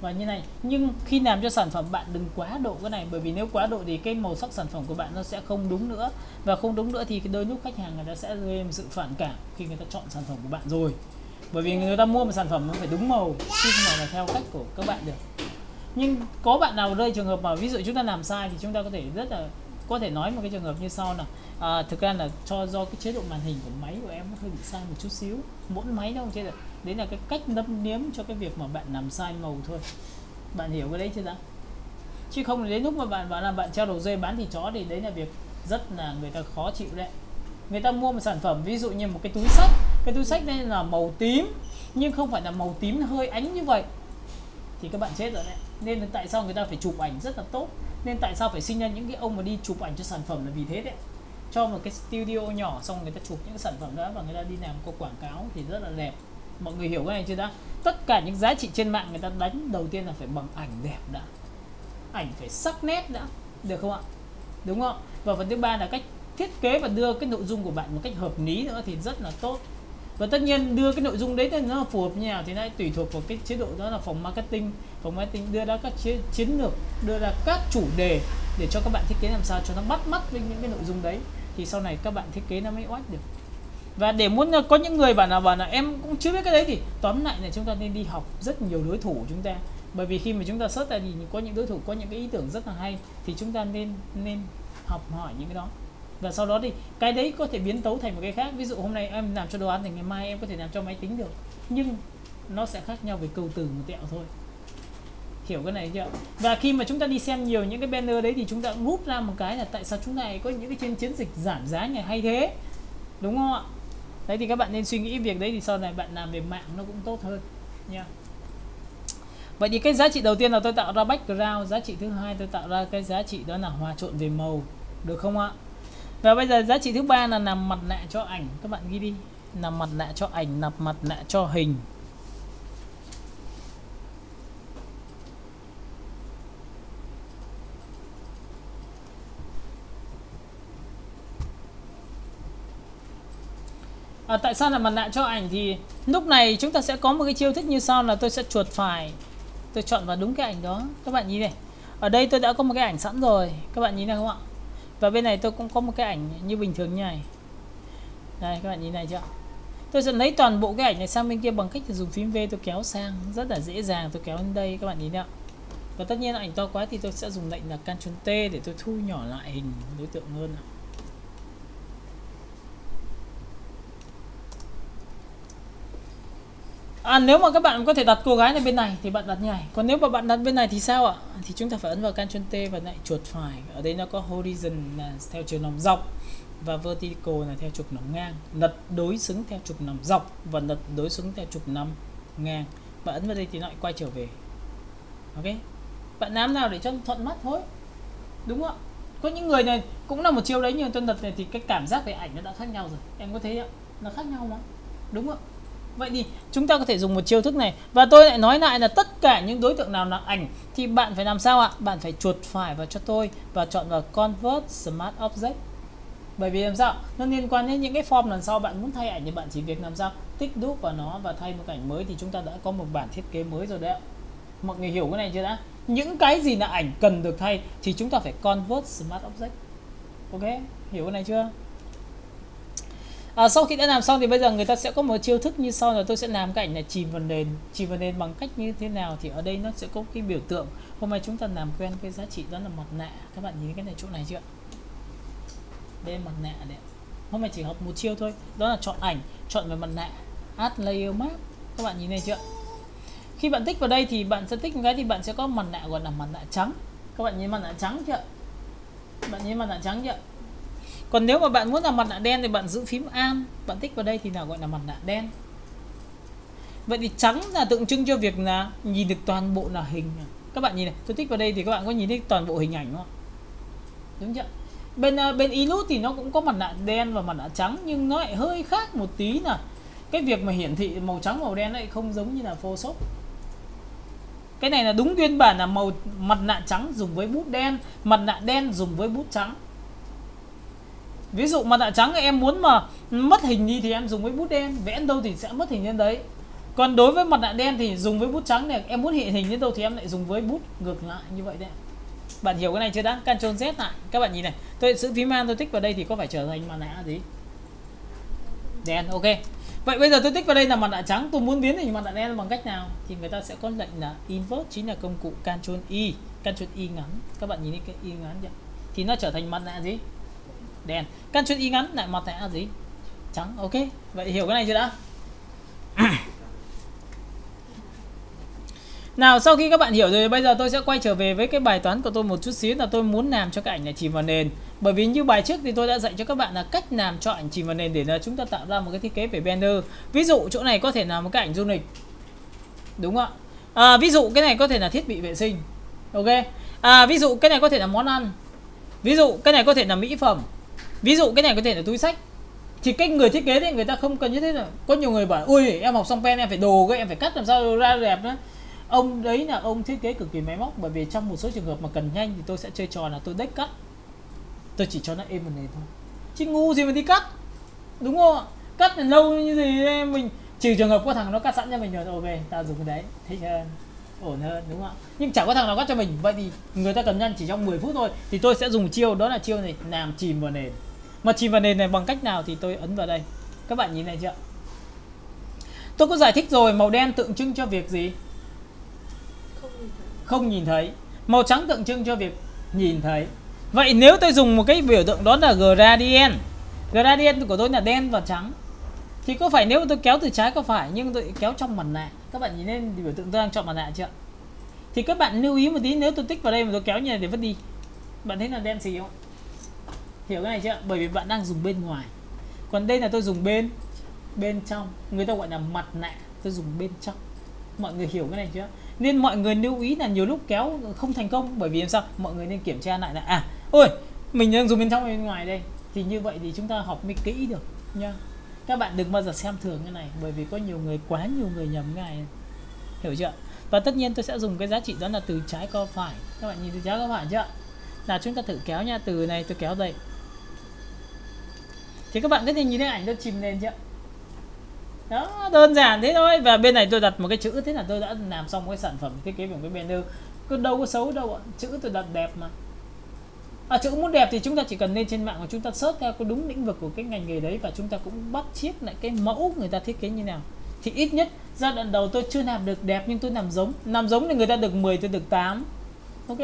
Và như này, nhưng khi làm cho sản phẩm bạn đừng quá độ cái này, bởi vì nếu quá độ thì cái màu sắc sản phẩm của bạn nó sẽ không đúng nữa. Và không đúng nữa thì đôi lúc khách hàng người ta sẽ gây một sự phản cảm khi người ta chọn sản phẩm của bạn rồi. Bởi vì người ta mua một sản phẩm nó phải đúng màu chứ không là theo cách của các bạn được. Nhưng có bạn nào đây trường hợp mà ví dụ chúng ta làm sai thì chúng ta có thể nói một cái trường hợp như sau là thực ra là do cái chế độ màn hình của máy của em nó hơi bị sai một chút xíu. Mỗi máy đâu chế độ. Đấy là cái cách nâm nếm cho cái việc mà bạn làm sai màu thôi. Bạn hiểu cái đấy chưa đã? Chứ không đến lúc mà bạn bảo là bạn treo đầu dây bán thịt chó thì đấy là việc rất là người ta khó chịu đấy. Người ta mua một sản phẩm ví dụ như một cái túi xách. Cái túi xách đây là màu tím nhưng không phải là màu tím hơi ánh như vậy thì các bạn chết rồi đấy. Nên tại sao người ta phải chụp ảnh rất là tốt, nên tại sao phải sinh ra những cái ông mà đi chụp ảnh cho sản phẩm là vì thế đấy. Cho một cái studio nhỏ xong người ta chụp những sản phẩm đó và người ta đi làm có quảng cáo thì rất là đẹp. Mọi người hiểu cái này chưa đã? Tất cả những giá trị trên mạng người ta đánh đầu tiên là phải bằng ảnh đẹp đã, ảnh phải sắc nét đã, được không ạ? Đúng không? Và phần thứ ba là cách thiết kế và đưa cái nội dung của bạn một cách hợp lý nữa thì rất là tốt. Và tất nhiên đưa cái nội dung đấy thì nó phù hợp như nào thì lại tùy thuộc vào cái chế độ đó là phòng marketing đưa ra các chiến lược, đưa ra các chủ đề để cho các bạn thiết kế làm sao cho nó bắt mắt với những cái nội dung đấy thì sau này các bạn thiết kế nó mới oách được. Và để muốn có những người bảo là em cũng chưa biết cái đấy thì tóm lại là chúng ta nên đi học rất nhiều đối thủ của chúng ta, bởi vì khi mà chúng ta search ra thì có những đối thủ có những cái ý tưởng rất là hay thì chúng ta nên học hỏi những cái đó. Và sau đó thì cái đấy có thể biến tấu thành một cái khác. Ví dụ hôm nay em làm cho đồ án thì ngày mai em có thể làm cho máy tính được, nhưng nó sẽ khác nhau về câu từ một tẹo thôi. Hiểu cái này chưa? Và khi mà chúng ta đi xem nhiều những cái banner đấy thì chúng ta rút ra một cái là tại sao chúng này có những cái chiến dịch giảm giá này hay thế, đúng không ạ? Đấy thì các bạn nên suy nghĩ việc đấy thì sau này bạn làm về mạng nó cũng tốt hơn nha. Vậy thì cái giá trị đầu tiên là tôi tạo ra background, giá trị thứ hai tôi tạo ra cái giá trị đó là hòa trộn về màu, được không ạ? Và bây giờ giá trị thứ ba là làm mặt nạ cho ảnh, các bạn ghi đi, làm mặt nạ cho ảnh, làm mặt nạ cho hình. Tại sao là mặt nạ cho ảnh thì lúc này chúng ta sẽ có một cái chiêu thức như sau là tôi sẽ chuột phải, tôi chọn vào đúng cái ảnh đó. Các bạn nhìn này, ở đây tôi đã có một cái ảnh sẵn rồi, các bạn nhìn này không ạ? Và bên này tôi cũng có một cái ảnh như bình thường như này. Đây các bạn nhìn này chưa? Tôi sẽ lấy toàn bộ cái ảnh này sang bên kia bằng cách dùng phím V tôi kéo sang, rất là dễ dàng, tôi kéo lên đây các bạn nhìn ạ. Và tất nhiên là ảnh to quá thì tôi sẽ dùng lệnh là Ctrl T để tôi thu nhỏ lại hình đối tượng hơn. Nếu mà các bạn có thể đặt cô gái này bên này thì bạn đặt như này. Còn nếu mà bạn đặt bên này thì sao ạ? Thì chúng ta phải ấn vào Ctrl T và lại chuột phải. Ở đây nó có horizon là theo chiều nằm dọc và vertical là theo trục nằm ngang, lật đối xứng theo trục nằm dọc và lật đối xứng theo trục nằm ngang. Bạn ấn vào đây thì lại quay trở về. Ok. Bạn làm nào để cho thuận mắt thôi. Đúng không ạ? Có những người này cũng là một chiêu đấy nhưng tôi lật này thì cái cảm giác về ảnh nó đã khác nhau rồi. Em có thấy ạ? Nó khác nhau lắm. Đúng không ạ? Vậy thì chúng ta có thể dùng một chiêu thức này. Và tôi lại nói lại là tất cả những đối tượng nào là ảnh thì bạn phải làm sao ạ? Bạn phải chuột phải vào cho tôi và chọn vào Convert Smart Object. Bởi vì làm sao? Nó liên quan đến những cái form lần sau bạn muốn thay ảnh thì bạn chỉ việc làm sao? Tích đúp vào nó và thay một ảnh mới thì chúng ta đã có một bản thiết kế mới rồi đấy ạ. Mọi người hiểu cái này chưa đã? Những cái gì là ảnh cần được thay thì chúng ta phải Convert Smart Object. Ok? Hiểu cái này chưa? Sau khi đã làm xong thì bây giờ người ta sẽ có một chiêu thức như sau là tôi sẽ làm cái ảnh này chìm vào nền bằng cách như thế nào thì ở đây nó sẽ có cái biểu tượng. Hôm nay chúng ta làm quen cái giá trị đó là mặt nạ, các bạn nhìn cái này chỗ này chưa? Đây mặt nạ đấy. Hôm nay chỉ học một chiêu thôi, đó là chọn ảnh, chọn về mặt nạ, Add Layer Mask. Các bạn nhìn này chưa? Khi bạn tích vào đây thì bạn sẽ tích một cái thì bạn sẽ có mặt nạ gọi là mặt nạ trắng. Các bạn nhìn mặt nạ trắng chưa? Bạn nhìn mặt nạ trắng chưa? Còn nếu mà bạn muốn làm mặt nạ đen thì bạn giữ phím An, bạn tích vào đây thì nào gọi là mặt nạ đen. Vậy thì trắng là tượng trưng cho việc là nhìn được toàn bộ là hình. Các bạn nhìn này, tôi tích vào đây thì các bạn có nhìn thấy toàn bộ hình ảnh không? Đúng chưa? Bên Illustrator thì nó cũng có mặt nạ đen và mặt nạ trắng nhưng nó lại hơi khác một tí là cái việc mà hiển thị màu trắng màu đen lại không giống như là Photoshop. Cái này là đúng nguyên bản là mặt nạ trắng dùng với bút đen, mặt nạ đen dùng với bút trắng. Ví dụ mặt nạ trắng em muốn mà mất hình đi thì em dùng với bút đen, vẽ đâu thì sẽ mất hình lên đấy. Còn đối với mặt nạ đen thì dùng với bút trắng này, em muốn hiện hình đến đâu thì em lại dùng với bút ngược lại như vậy đấy. Bạn hiểu cái này chưa đã? Ctrl Z lại, các bạn nhìn này, tôi giữ phím An tôi tích vào đây thì có phải trở thành mặt nạ gì? Đen, ok. Vậy bây giờ tôi tích vào đây là mặt nạ trắng, tôi muốn biến thành mặt nạ đen bằng cách nào? Thì người ta sẽ có lệnh là Invert chính là công cụ Ctrl Y ngắn, các bạn nhìn cái Y ngắn chưa? Thì nó trở thành mặt nạ gì? Đen. Ctrl Y ngắn lại mặt nạ gì? Trắng. Ok. Vậy hiểu cái này chưa đã? Nào, sau khi các bạn hiểu rồi bây giờ tôi sẽ quay trở về với cái bài toán của tôi một chút xíu là tôi muốn làm cho cái ảnh này chìm vào nền. Bởi vì như bài trước thì tôi đã dạy cho các bạn là cách làm cho ảnh chìm vào nền để là chúng ta tạo ra một cái thiết kế về banner. Ví dụ chỗ này có thể là một cái ảnh du lịch. Đúng không ạ? Ví dụ cái này có thể là thiết bị vệ sinh. Ok. Ví dụ cái này có thể là món ăn. Ví dụ cái này có thể là mỹ phẩm. Ví dụ cái này có thể là túi sách. Thì cách người thiết kế thì người ta không cần như thế nào. Có nhiều người bảo ui em học xong pen em phải đồ em phải cắt làm sao ra đẹp nữa. Ông đấy là ông thiết kế cực kỳ máy móc, bởi vì trong một số trường hợp mà cần nhanh thì tôi sẽ chơi trò là tôi deck cắt, tôi chỉ cho nó êm một nền thôi chứ ngu gì mà đi cắt, đúng không ạ? Cắt lâu như gì mình, trừ trường hợp có thằng nó cắt sẵn cho mình rồi, ok ta dùng cái đấy thích hơn, ổn hơn, đúng không ạ? Nhưng chẳng có thằng nào cắt cho mình, vậy thì người ta cần nhanh chỉ trong 10 phút thôi, thì tôi sẽ dùng chiêu đó là chiêu này làm chìm vào nền. Mà chìm vào nền này bằng cách nào thì tôi ấn vào đây, các bạn nhìn này chưa, tôi có giải thích rồi. Màu đen tượng trưng cho việc gì? Không nhìn thấy. Màu trắng tượng trưng cho việc nhìn thấy. Vậy nếu tôi dùng một cái biểu tượng đó là gradient, gradient của tôi là đen và trắng, thì có phải nếu tôi kéo từ trái có phải, nhưng tôi kéo trong mặt nạ, các bạn nhìn lên biểu tượng tôi đang chọn mặt nạ chưa, thì các bạn lưu ý một tí, nếu tôi tích vào đây mà tôi kéo như này để vứt đi, bạn thấy là đen xì không? Hiểu cái này chưa? Bởi vì bạn đang dùng bên ngoài, còn đây là tôi dùng bên trong, người ta gọi là mặt nạ, tôi dùng bên trong. Mọi người hiểu cái này chưa? Nên mọi người lưu ý là nhiều lúc kéo không thành công, bởi vì làm sao? Mọi người nên kiểm tra lại là ôi mình đang dùng bên trong bên ngoài đây, thì như vậy thì chúng ta học mới kỹ được nha. Các bạn đừng bao giờ xem thường cái này, bởi vì có nhiều người, quá nhiều người nhầm cái này, hiểu chưa? Và tất nhiên tôi sẽ dùng cái giá trị đó là từ trái qua phải, các bạn nhìn từ trái qua phải chưa? Là chúng ta thử kéo nha, từ này tôi kéo đây, thì các bạn có thể nhìn thấy ảnh tôi chìm lên chưa? Đó, đơn giản thế thôi. Và bên này tôi đặt một cái chữ, thế là tôi đã làm xong cái sản phẩm thiết kế của cái banner. Cứ đâu có xấu đâu ạ, chữ tôi đặt đẹp mà. Chữ muốn đẹp thì chúng ta chỉ cần lên trên mạng và chúng ta search theo cái đúng lĩnh vực của cái ngành nghề đấy, và chúng ta cũng bắt chước lại cái mẫu người ta thiết kế như nào. Thì ít nhất giai đoạn đầu tôi chưa làm được đẹp, nhưng tôi làm giống. Làm giống thì người ta được 10, tôi được 8. Ok,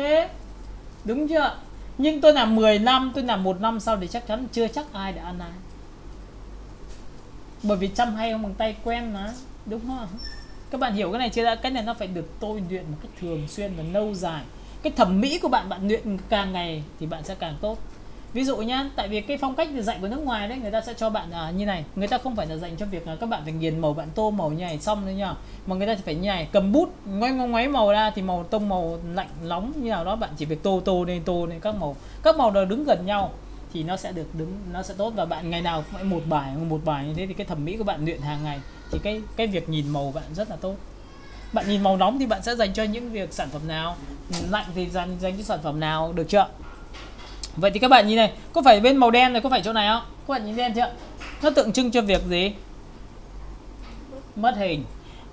đúng chưa? Nhưng tôi làm 10 năm, tôi làm 1 năm sau thì chắc chắn chưa chắc ai đã ăn ai, bởi vì chăm hay không bằng tay quen mà, đúng không? Các bạn hiểu cái này chưa? Cái này nó phải được tôi luyện một cách thường xuyên và lâu dài. Cái thẩm mỹ của bạn, bạn luyện càng ngày thì bạn sẽ càng tốt. Ví dụ nhá, tại vì cái phong cách dạy của nước ngoài đấy, người ta sẽ cho bạn như này, người ta không phải là dành cho việc là các bạn phải nghiền màu, bạn tô màu như này xong thôi nhá, mà người ta phải như này, cầm bút ngoáy màu ra, thì màu tông màu lạnh nóng như nào đó bạn chỉ việc tô nên các màu đều đứng gần nhau thì nó sẽ được đứng, nó sẽ tốt. Và bạn ngày nào cũng phải một bài như thế, thì cái thẩm mỹ của bạn luyện hàng ngày thì cái việc nhìn màu bạn rất là tốt. Bạn nhìn màu nóng thì bạn sẽ dành cho những việc sản phẩm nào, lạnh thì dành cho sản phẩm nào, được chưa? Vậy thì các bạn nhìn này, có phải bên màu đen này, có phải chỗ này không? Các bạn nhìn đen chưa? Nó tượng trưng cho việc gì? Mất hình.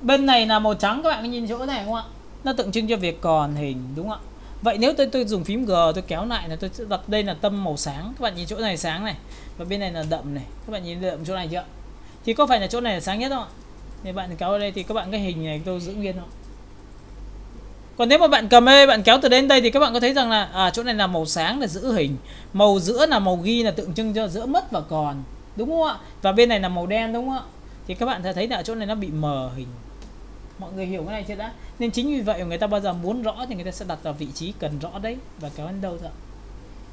Bên này là màu trắng, các bạn có nhìn chỗ này không ạ? Nó tượng trưng cho việc còn hình, đúng không ạ? Vậy nếu tôi dùng phím G, tôi kéo lại là tôi sẽ đặt đây là tâm màu sáng. Các bạn nhìn chỗ này sáng này, và bên này là đậm này. Các bạn nhìn đậm chỗ này chưa? Thì có phải là chỗ này là sáng nhất không ạ? Nếu bạn kéo ở đây thì các bạn cái hình này tôi giữ nguyên không? Còn nếu mà bạn cầm đây, bạn kéo từ đến đây thì các bạn có thấy rằng là chỗ này là màu sáng để giữ hình, màu giữa là màu ghi là tượng trưng cho giữa mất và còn, đúng không ạ? Và bên này là màu đen, đúng không ạ? Thì các bạn sẽ thấy là chỗ này nó bị mờ hình. Mọi người hiểu cái này chưa đã? Nên chính vì vậy người ta bao giờ muốn rõ thì người ta sẽ đặt vào vị trí cần rõ đấy và kéo đến đâu thôi.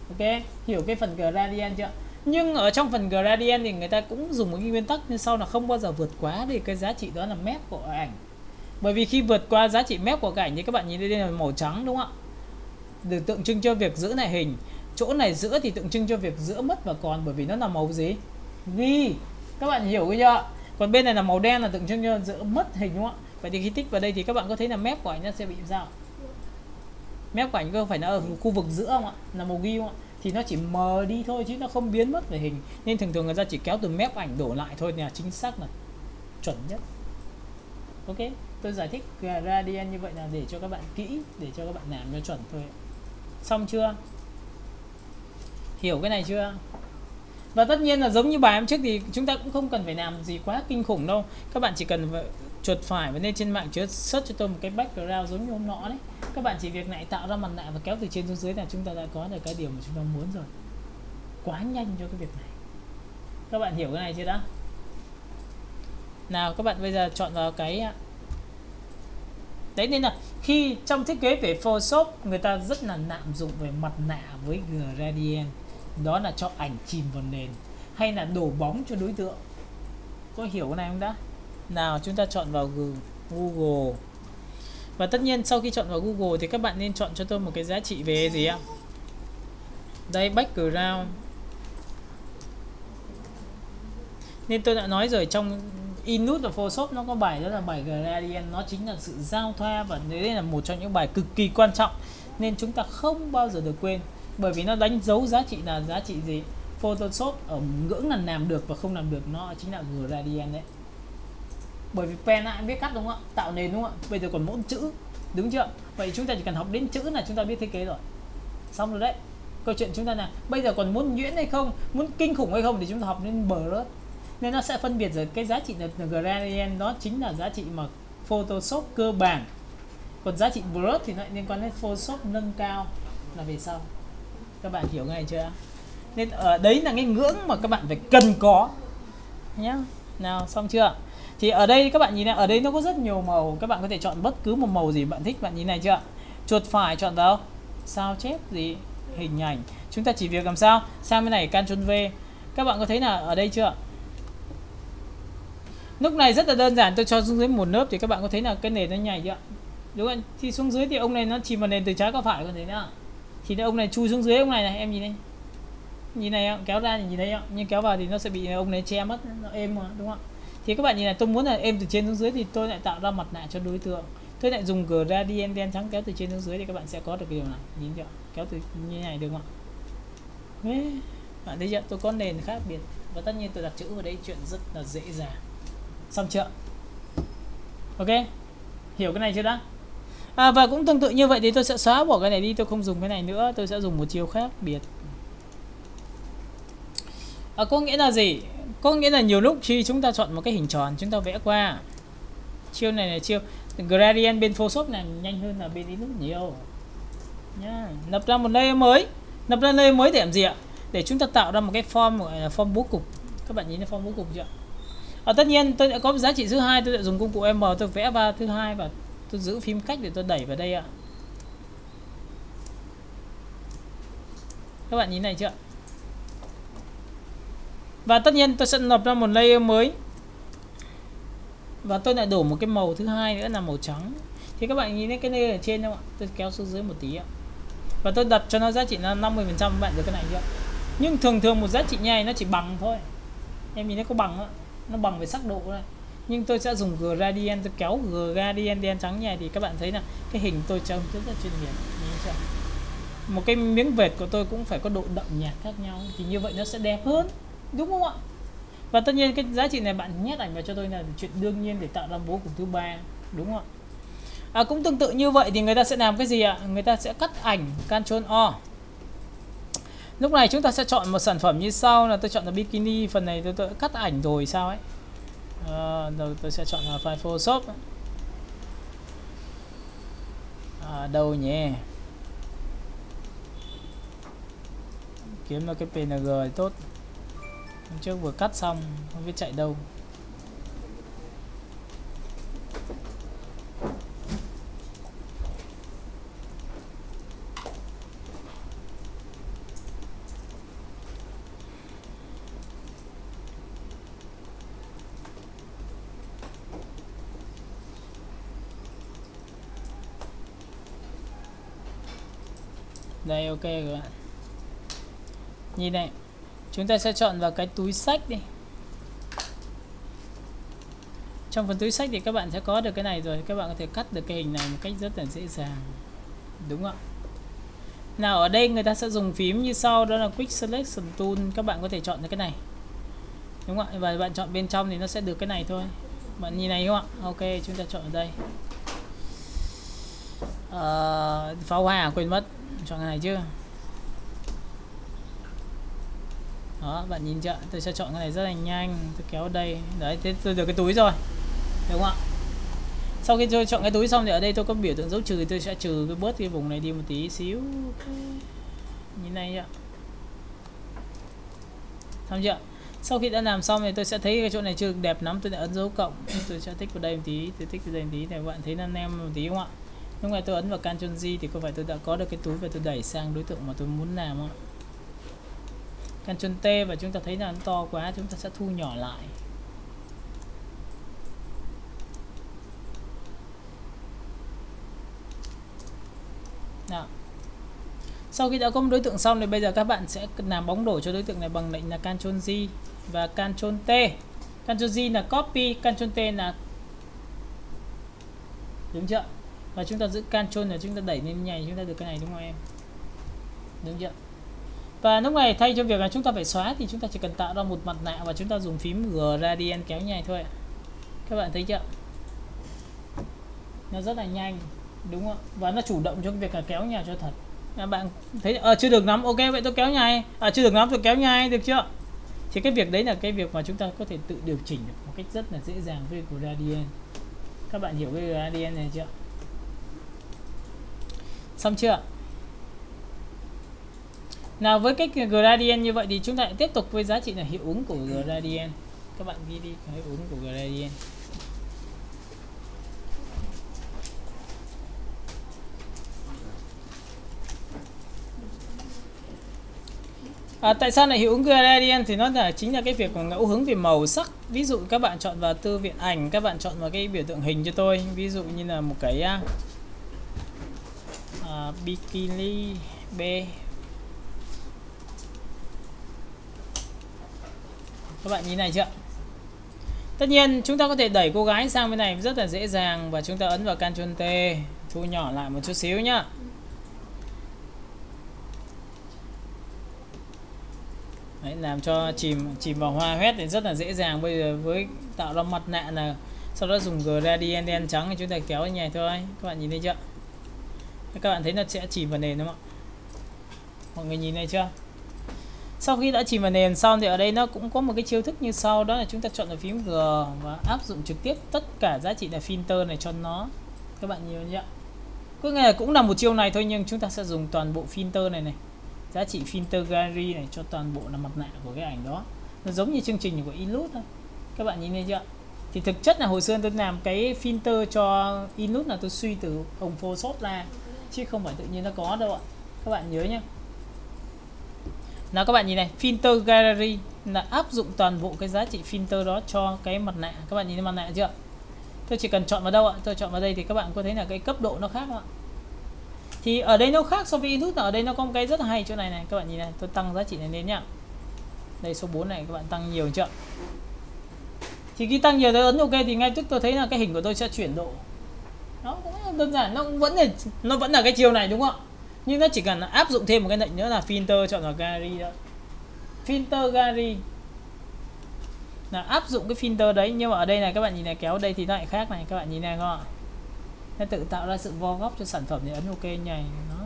Ok, hiểu cái phần gradient chưa? Nhưng ở trong phần gradient thì người ta cũng dùng một cái nguyên tắc như sau là không bao giờ vượt quá thì cái giá trị đó là mép của ảnh. Bởi vì khi vượt qua giá trị mép của cái ảnh thì các bạn nhìn đây là màu trắng, đúng không ạ? Được tượng trưng cho việc giữ lại hình. Chỗ này giữa thì tượng trưng cho việc giữa mất và còn, bởi vì nó là màu gì? Ghi. Các bạn hiểu cái chưa? Còn bên này là màu đen là tượng trưng cho giữa mất hình, đúng không ạ? Vậy thì khi tích vào đây thì các bạn có thấy là mép của ảnh nó sẽ bị sao? Mép của ảnh có phải là ở khu vực giữa không ạ? Là màu ghi không ạ? Thì nó chỉ mờ đi thôi chứ nó không biến mất về hình. Nên thường thường người ta chỉ kéo từ mép ảnh đổ lại thôi là chính xác, là chuẩn nhất. Ok, tôi giải thích gradient như vậy là để cho các bạn kỹ, để cho các bạn làm cho chuẩn thôi. Xong chưa? Hiểu cái này chưa? Và tất nhiên là giống như bài hôm trước thì chúng ta cũng không cần phải làm gì quá kinh khủng đâu. Các bạn chỉ cần chuột phải và lên trên mạng search cho tôi một cái background giống như hôm nọ đấy. Các bạn chỉ việc lại tạo ra mặt nạ và kéo từ trên xuống dưới là chúng ta đã có được cái điều mà chúng ta muốn rồi. Quá nhanh cho cái việc này. Các bạn hiểu cái này chưa đã? Nào các bạn bây giờ chọn vào cái đấy. Nên là khi trong thiết kế về Photoshop người ta rất là lạm dụng về mặt nạ với gradient, đó là cho ảnh chìm vào nền hay là đổ bóng cho đối tượng. Có hiểu cái này không đã? Nào chúng ta chọn vào Google, và tất nhiên sau khi chọn vào Google thì các bạn nên chọn cho tôi một cái giá trị về gì ạ? Đây, background. Nên tôi đã nói rồi, trong Inut và Photoshop nó có bài đó là bài gradient, nó chính là sự giao thoa, và đấy là một trong những bài cực kỳ quan trọng nên chúng ta không bao giờ được quên, bởi vì nó đánh dấu giá trị là giá trị gì. Photoshop ở ngưỡng là làm được và không làm được nó chính là gradient đấy, bởi vì pen ai biết cắt đúng không ạ, tạo nền đúng không ạ, bây giờ còn mỗi chữ, đúng chưa? Vậy chúng ta chỉ cần học đến chữ là chúng ta biết thiết kế rồi, xong rồi đấy. Câu chuyện chúng ta là bây giờ còn muốn nhuyễn hay không, muốn kinh khủng hay không thì chúng ta học đến brush. Nên nó sẽ phân biệt rồi cái giá trị là gradient, đó chính là giá trị mà Photoshop cơ bản. Còn giá trị brush thì nó liên quan đến Photoshop nâng cao là về sau. Các bạn hiểu ngay chưa? Nên ở đấy là cái ngưỡng mà các bạn phải cần có nhá. Nào, xong chưa? Thì ở đây các bạn nhìn này, ở đây nó có rất nhiều màu, các bạn có thể chọn bất cứ một màu gì bạn thích. Bạn nhìn này chưa? Chuột phải chọn đâu? Sao chép gì? Hình ảnh. Chúng ta chỉ việc làm sao? Sang bên này Ctrl V. Các bạn có thấy là ở đây chưa? Lúc này rất là đơn giản, tôi cho xuống dưới một lớp thì các bạn có thấy là cái nền nó nhảy chưa? Đúng không? Thì xuống dưới thì ông này nó chìm vào nền từ trái qua phải, có thấy nữa. Thì ông này chui xuống dưới, ông này này, em nhìn đây. Nhìn này không? Kéo ra thì nhìn thấy không? Nhưng kéo vào thì nó sẽ bị ông này che mất, nó êm mà, đúng không? Thì các bạn nhìn này, tôi muốn là êm từ trên xuống dưới thì tôi lại tạo ra mặt nạ cho đối tượng. Tôi lại dùng gradient đen trắng kéo từ trên xuống dưới thì các bạn sẽ có được cái điều này, nhìn chưa? Kéo từ như này được không ạ? Bạn thấy chưa? Tôi có nền khác biệt và tất nhiên tôi đặt chữ vào đây, chuyện rất là dễ dàng. Xong chưa? Ok, hiểu cái này chưa đã? Và cũng tương tự như vậy thì tôi sẽ xóa bỏ cái này đi, tôi không dùng cái này nữa, tôi sẽ dùng một chiều khác biệt. Có nghĩa là gì? Có nghĩa là nhiều lúc khi chúng ta chọn một cái hình tròn, chúng ta vẽ qua chiêu này là chiêu gradient bên Photoshop này nhanh hơn là bên Inut nhiều nhá. Lập ra một layer mới, lập ra layer mới để làm gì ạ? Để chúng ta tạo ra một cái form gọi là form bố cục. Các bạn nhìn thấy form bố cục chưa? Tất nhiên tôi đã có giá trị thứ hai, tôi đã dùng công cụ M, tôi vẽ vào thứ hai và tôi giữ phím cách để tôi đẩy vào đây ạ. Các bạn nhìn này chưa? Và tất nhiên tôi sẽ lập ra một layer mới và tôi lại đổ một cái màu thứ hai nữa là màu trắng. Thì các bạn nhìn thấy cái layer ở trên không ạ? Tôi kéo xuống dưới một tí ạ, và tôi đặt cho nó giá trị là 50%. Bạn được cái này chưa? Nhưng thường thường một giá trị như này nó chỉ bằng thôi, em nhìn thấy có bằng ạ, nó bằng về sắc độ này. Nhưng tôi sẽ dùng gradient, tôi kéo gradient đen trắng như này thì các bạn thấy là cái hình tôi trông rất là chuyên nghiệp. Một cái miếng vệt của tôi cũng phải có độ đậm nhạt khác nhau thì như vậy nó sẽ đẹp hơn, đúng không ạ? Và tất nhiên cái giá trị này bạn nhét ảnh vào cho tôi là chuyện đương nhiên để tạo ra bố cục thứ ba, đúng không ạ? Cũng tương tự như vậy thì người ta sẽ làm cái gì ạ? Người ta sẽ cắt ảnh, Ctrl O. Lúc này chúng ta sẽ chọn một sản phẩm như sau, là tôi chọn là bikini, phần này tôi cắt ảnh rồi sao ấy. Tôi sẽ chọn là file Photoshop. Đâu nhỉ? Kiếm ra cái PNG thì tốt. Hôm trước vừa cắt xong, không biết chạy đâu. Đây, ok các bạn. Nhìn này, chúng ta sẽ chọn vào cái túi sách đi. Trong phần túi sách thì các bạn sẽ có được cái này rồi. Các bạn có thể cắt được cái hình này một cách rất là dễ dàng, đúng không ạ? Nào, ở đây người ta sẽ dùng phím như sau, đó là Quick Selection Tool. Các bạn có thể chọn được cái này, đúng không ạ? Và bạn chọn bên trong thì nó sẽ được cái này thôi. Bạn nhìn này không ạ? Ok, chúng ta chọn ở đây. Pháo hoa quên mất, chọn cái này chưa? Đó, bạn nhìn chưa? Tôi sẽ chọn cái này rất là nhanh, tôi kéo đây. Đấy, thế tôi được cái túi rồi, đúng không ạ? Sau khi tôi chọn cái túi xong thì ở đây tôi có biểu tượng dấu trừ, tôi sẽ trừ cái bớt cái vùng này đi một tí xíu. Nhìn này chưa? Xong chưa? Sau khi đã làm xong thì tôi sẽ thấy cái chỗ này chưa đẹp lắm, tôi lại ấn dấu cộng. Tôi sẽ thích vào đây một tí, tôi thích vào đây một tí này, bạn thấy nó nem một tí không ạ? Lúc này tôi ấn vào Ctrl G thì có phải tôi đã có được cái túi và tôi đẩy sang đối tượng mà tôi muốn làm không? Ctrl T và chúng ta thấy là nó to quá, chúng ta sẽ thu nhỏ lại. Nào, sau khi đã có một đối tượng xong thì bây giờ các bạn sẽ làm bóng đổ cho đối tượng này bằng lệnh là Ctrl G và Ctrl T. Ctrl Z là copy, Ctrl T là đúng chưa? Và chúng ta giữ Ctrl là chúng ta đẩy lên nhảy, chúng ta được cái này đúng không em? Đúng chưa? Và lúc này thay cho việc là chúng ta phải xóa thì chúng ta chỉ cần tạo ra một mặt nạ và chúng ta dùng phím G Gradient kéo nhảy thôi. Các bạn thấy chưa? Nó rất là nhanh đúng không? Và nó chủ động cho việc là kéo nhảy cho thật. Các bạn thấy chưa được lắm, ok vậy tôi kéo nhảy. Chưa được lắm tôi kéo nhảy được chưa? Thì cái việc đấy là cái việc mà chúng ta có thể tự điều chỉnh được một cách rất là dễ dàng với của Gradient. Các bạn hiểu cái Gradient này chưa? Xong chưa? Nào với cách Gradient như vậy thì chúng ta lại tiếp tục với giá trị là hiệu ứng của Gradient. Các bạn ghi đi hiệu ứng của Gradient. Tại sao lại hiệu ứng Gradient thì nó là chính là cái việc của ngẫu hướng về màu sắc. Ví dụ các bạn chọn vào thư viện ảnh, các bạn chọn vào cái biểu tượng hình cho tôi. Ví dụ như là một cái bikini B. Các bạn nhìn này chưa? Tất nhiên chúng ta có thể đẩy cô gái sang bên này rất là dễ dàng và chúng ta ấn vào Ctrl T, thu nhỏ lại một chút xíu nhá. Đấy, làm cho chìm vào hoa hoét thì rất là dễ dàng. Bây giờ với tạo ra mặt nạ là sau đó dùng gradient đen trắng thì chúng ta kéo nhảy thôi. Các bạn nhìn thấy chưa? Các bạn thấy nó sẽ chìm vào nền đúng không ạ? Mọi người nhìn thấy chưa? Sau khi đã chìm vào nền xong thì ở đây nó cũng có một cái chiêu thức như sau, đó là chúng ta chọn vào phím G và áp dụng trực tiếp tất cả giá trị là filter này cho nó. Các bạn nhìn thấy chưa? Có cũng là một chiêu này thôi nhưng chúng ta sẽ dùng toàn bộ filter này, giá trị filter gallery này cho toàn bộ là mặt nạ của cái ảnh đó. Nó giống như chương trình của Inlook thôi. Các bạn nhìn thấy chưa? Thì thực chất là hồi xưa tôi làm cái filter cho Inlook là tôi suy từ ông Photoshop ra chứ không phải tự nhiên nó có đâu ạ. Các bạn nhớ nhé. Nào các bạn nhìn này, filter gallery là áp dụng toàn bộ cái giá trị filter đó cho cái mặt nạ. Các bạn nhìn thấy mặt nạ chưa? Tôi chỉ cần chọn vào đâu ạ? Tôi chọn vào đây thì các bạn có thấy là cái cấp độ nó khác không ạ? Thì ở đây nó khác so với Inlook, là ở đây nó có một cái rất hay chỗ này này. Các bạn nhìn này, tôi tăng giá trị này lên nhá. Đây số 4 này các bạn tăng nhiều chưa? Thì khi tăng nhiều tôi ấn ok thì ngay tức tôi thấy là cái hình của tôi sẽ chuyển độ. Nó cũng đơn giản, nó vẫn là cái chiều này đúng không ạ? Nhưng nó chỉ cần áp dụng thêm một cái lệnh nữa là filter, chọn vào gallery đó. Filter gallery là áp dụng cái filter đấy, nhưng mà ở đây này các bạn nhìn này, kéo đây thì nó lại khác này, các bạn nhìn này không ạ? Nó tự tạo ra sự vo góc cho sản phẩm thì ấn ok nhảy nó.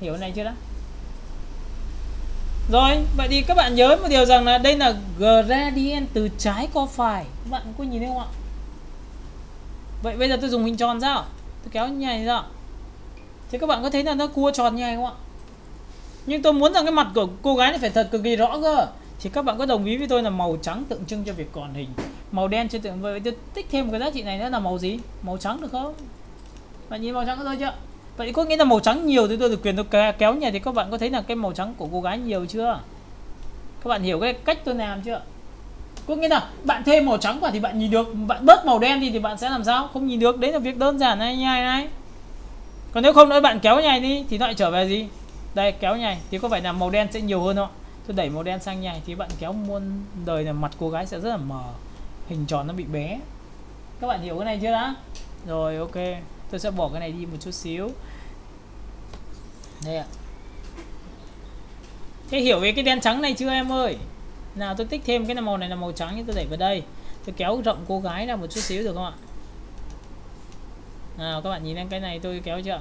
Hiểu này chưa đó? Rồi, vậy thì các bạn nhớ một điều rằng là đây là gradient từ trái qua phải. Các bạn có nhìn thấy không ạ? Vậy bây giờ tôi dùng hình tròn ra, tôi kéo nhảy ra. Thì các bạn có thấy là nó cua tròn như này không ạ? Nhưng tôi muốn rằng cái mặt của cô gái này phải thật cực kỳ rõ cơ. Thì các bạn có đồng ý với tôi là màu trắng tượng trưng cho việc còn hình, màu đen cho tượng. Vậy tôi tích thêm một cái giá trị này nữa là màu gì? Màu trắng được không? Bạn nhìn màu trắng thôi chưa? Vậy có nghĩa là màu trắng nhiều thì tôi được quyền tôi kéo nhảy. Thì các bạn có thấy là cái màu trắng của cô gái nhiều chưa? Các bạn hiểu cái cách tôi làm chưa? Có nghĩa là bạn thêm màu trắng vào thì bạn nhìn được, bạn bớt màu đen đi thì bạn sẽ làm sao? Không nhìn được. Đấy là việc đơn giản này nhai này. Còn nếu không nữa bạn kéo nhảy đi thì nó lại trở về gì? Đây, kéo nhảy thì có phải là màu đen sẽ nhiều hơn không? Tôi đẩy màu đen sang nhảy thì bạn kéo muôn đời là mặt cô gái sẽ rất là mờ, hình tròn nó bị bé. Các bạn hiểu cái này chưa đã? Rồi ok, tôi sẽ bỏ cái này đi một chút xíu. Đây ạ. Thế hiểu về cái đen trắng này chưa em ơi? Nào tôi tích thêm cái màu này là màu trắng thì tôi đẩy vào đây. Tôi kéo rộng cô gái ra một chút xíu được không ạ? Nào các bạn nhìn lên cái này tôi kéo chưa?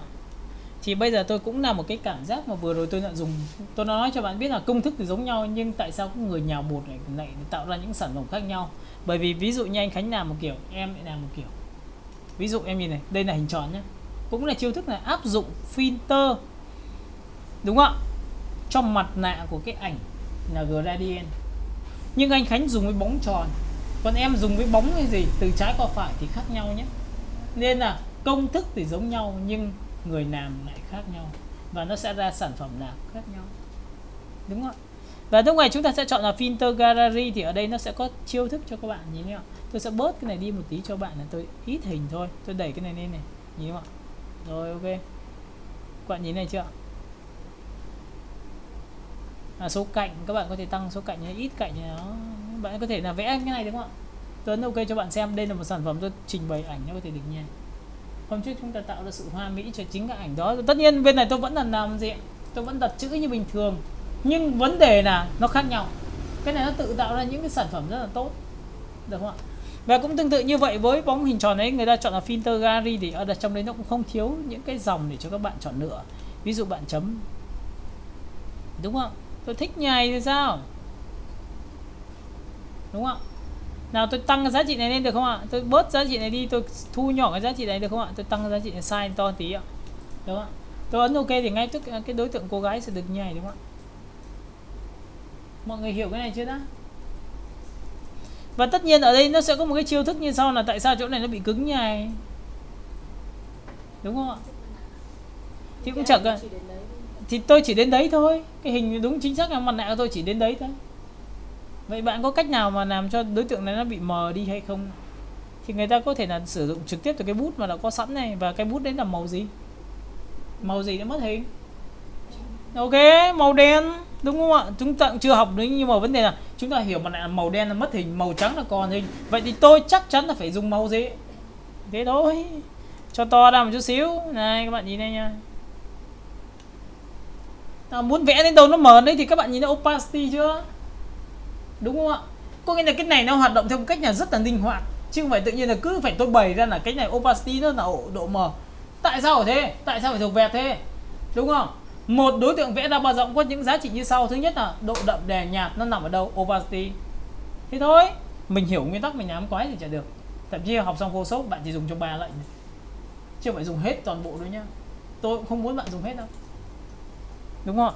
Thì bây giờ tôi cũng là một cái cảm giác mà vừa rồi tôi đã dùng. Tôi nói cho bạn biết là công thức thì giống nhau nhưng tại sao có người nhào bột lại tạo ra những sản phẩm khác nhau. Bởi vì ví dụ như anh Khánh làm một kiểu, em lại làm một kiểu. Ví dụ em nhìn này, đây là hình tròn nhé. Cũng là chiêu thức là áp dụng filter, đúng không ạ? Cho mặt nạ của cái ảnh là gradient. Nhưng anh Khánh dùng với bóng tròn, còn em dùng với bóng cái gì từ trái qua phải thì khác nhau nhé. Nên là công thức thì giống nhau nhưng người làm lại khác nhau và nó sẽ ra sản phẩm nào khác nhau, đúng không? Và lúc này chúng ta sẽ chọn là filter gallery thì ở đây nó sẽ có chiêu thức cho các bạn nhìn thấy không? Tôi sẽ bớt cái này đi một tí cho bạn là tôi ít hình thôi, tôi đẩy cái này lên này, nhìn không ạ? Rồi ok, các bạn nhìn này chưa? Số cạnh các bạn có thể tăng số cạnh hay ít cạnh nó bạn có thể là vẽ cái này đúng không ạ? Tuấn ok cho bạn xem, đây là một sản phẩm tôi trình bày ảnh nó có thể định nha. Hôm trước chúng ta tạo ra sự hoa mỹ cho chính cái ảnh đó. Tất nhiên bên này tôi vẫn là làm gì, tôi vẫn đặt chữ như bình thường, nhưng vấn đề là nó khác nhau. Cái này nó tự tạo ra những cái sản phẩm rất là tốt, được không ạ? Và cũng tương tự như vậy với bóng hình tròn ấy, người ta chọn là filter gallery thì ở trong đấy nó cũng không thiếu những cái dòng để cho các bạn chọn lựa. Ví dụ bạn chấm, đúng không? Tôi thích nhầy thì sao, đúng không? Nào tôi tăng cái giá trị này lên được không ạ? Tôi bớt giá trị này đi, tôi thu nhỏ cái giá trị này được không ạ? Tôi tăng giá trị này size to tí ạ, đúng không? Tôi ấn ok thì ngay tức cái đối tượng cô gái sẽ được nhảy, đúng không ạ? Mọi người hiểu cái này chưa đã? Và tất nhiên ở đây nó sẽ có một cái chiêu thức như sau là tại sao chỗ này nó bị cứng như này, đúng không ạ? Thì cũng chẳng cần, thì tôi chỉ đến đấy thôi, cái hình đúng chính xác là mặt nạ của tôi chỉ đến đấy thôi. Vậy bạn có cách nào mà làm cho đối tượng này nó bị mờ đi hay không? Thì người ta có thể là sử dụng trực tiếp từ cái bút mà đã có sẵn này, và cái bút đấy là màu gì? Màu gì nó mất hình? Ok, màu đen, đúng không ạ? Chúng ta cũng chưa học đấy, nhưng mà vấn đề là chúng ta hiểu mà là màu đen là mất hình, màu trắng là còn hình. Vậy thì tôi chắc chắn là phải dùng màu gì? Thế thôi. Cho to ra một chút xíu. Này các bạn nhìn đây nha. À, muốn vẽ đến đâu nó mờ đấy thì các bạn nhìn nó opacity chưa? Đúng không ạ? Có nghĩa là cái này nó hoạt động theo một cách là rất là linh hoạt, chứ không phải tự nhiên là cứ phải tôi bày ra là cái này opacity nó là độ mờ. Tại sao thế? Tại sao phải thuộc vẹt thế? Đúng không? Một đối tượng vẽ ra ba rộng có những giá trị như sau. Thứ nhất là độ đậm đè nhạt nó nằm ở đâu? Opacity. Thế thôi. Mình hiểu nguyên tắc mình làm quái thì chả được. Thậm chí học xong Photoshop bạn chỉ dùng trong 3 lệnh này, chứ phải dùng hết toàn bộ đấy nhá. Tôi cũng không muốn bạn dùng hết đâu, đúng không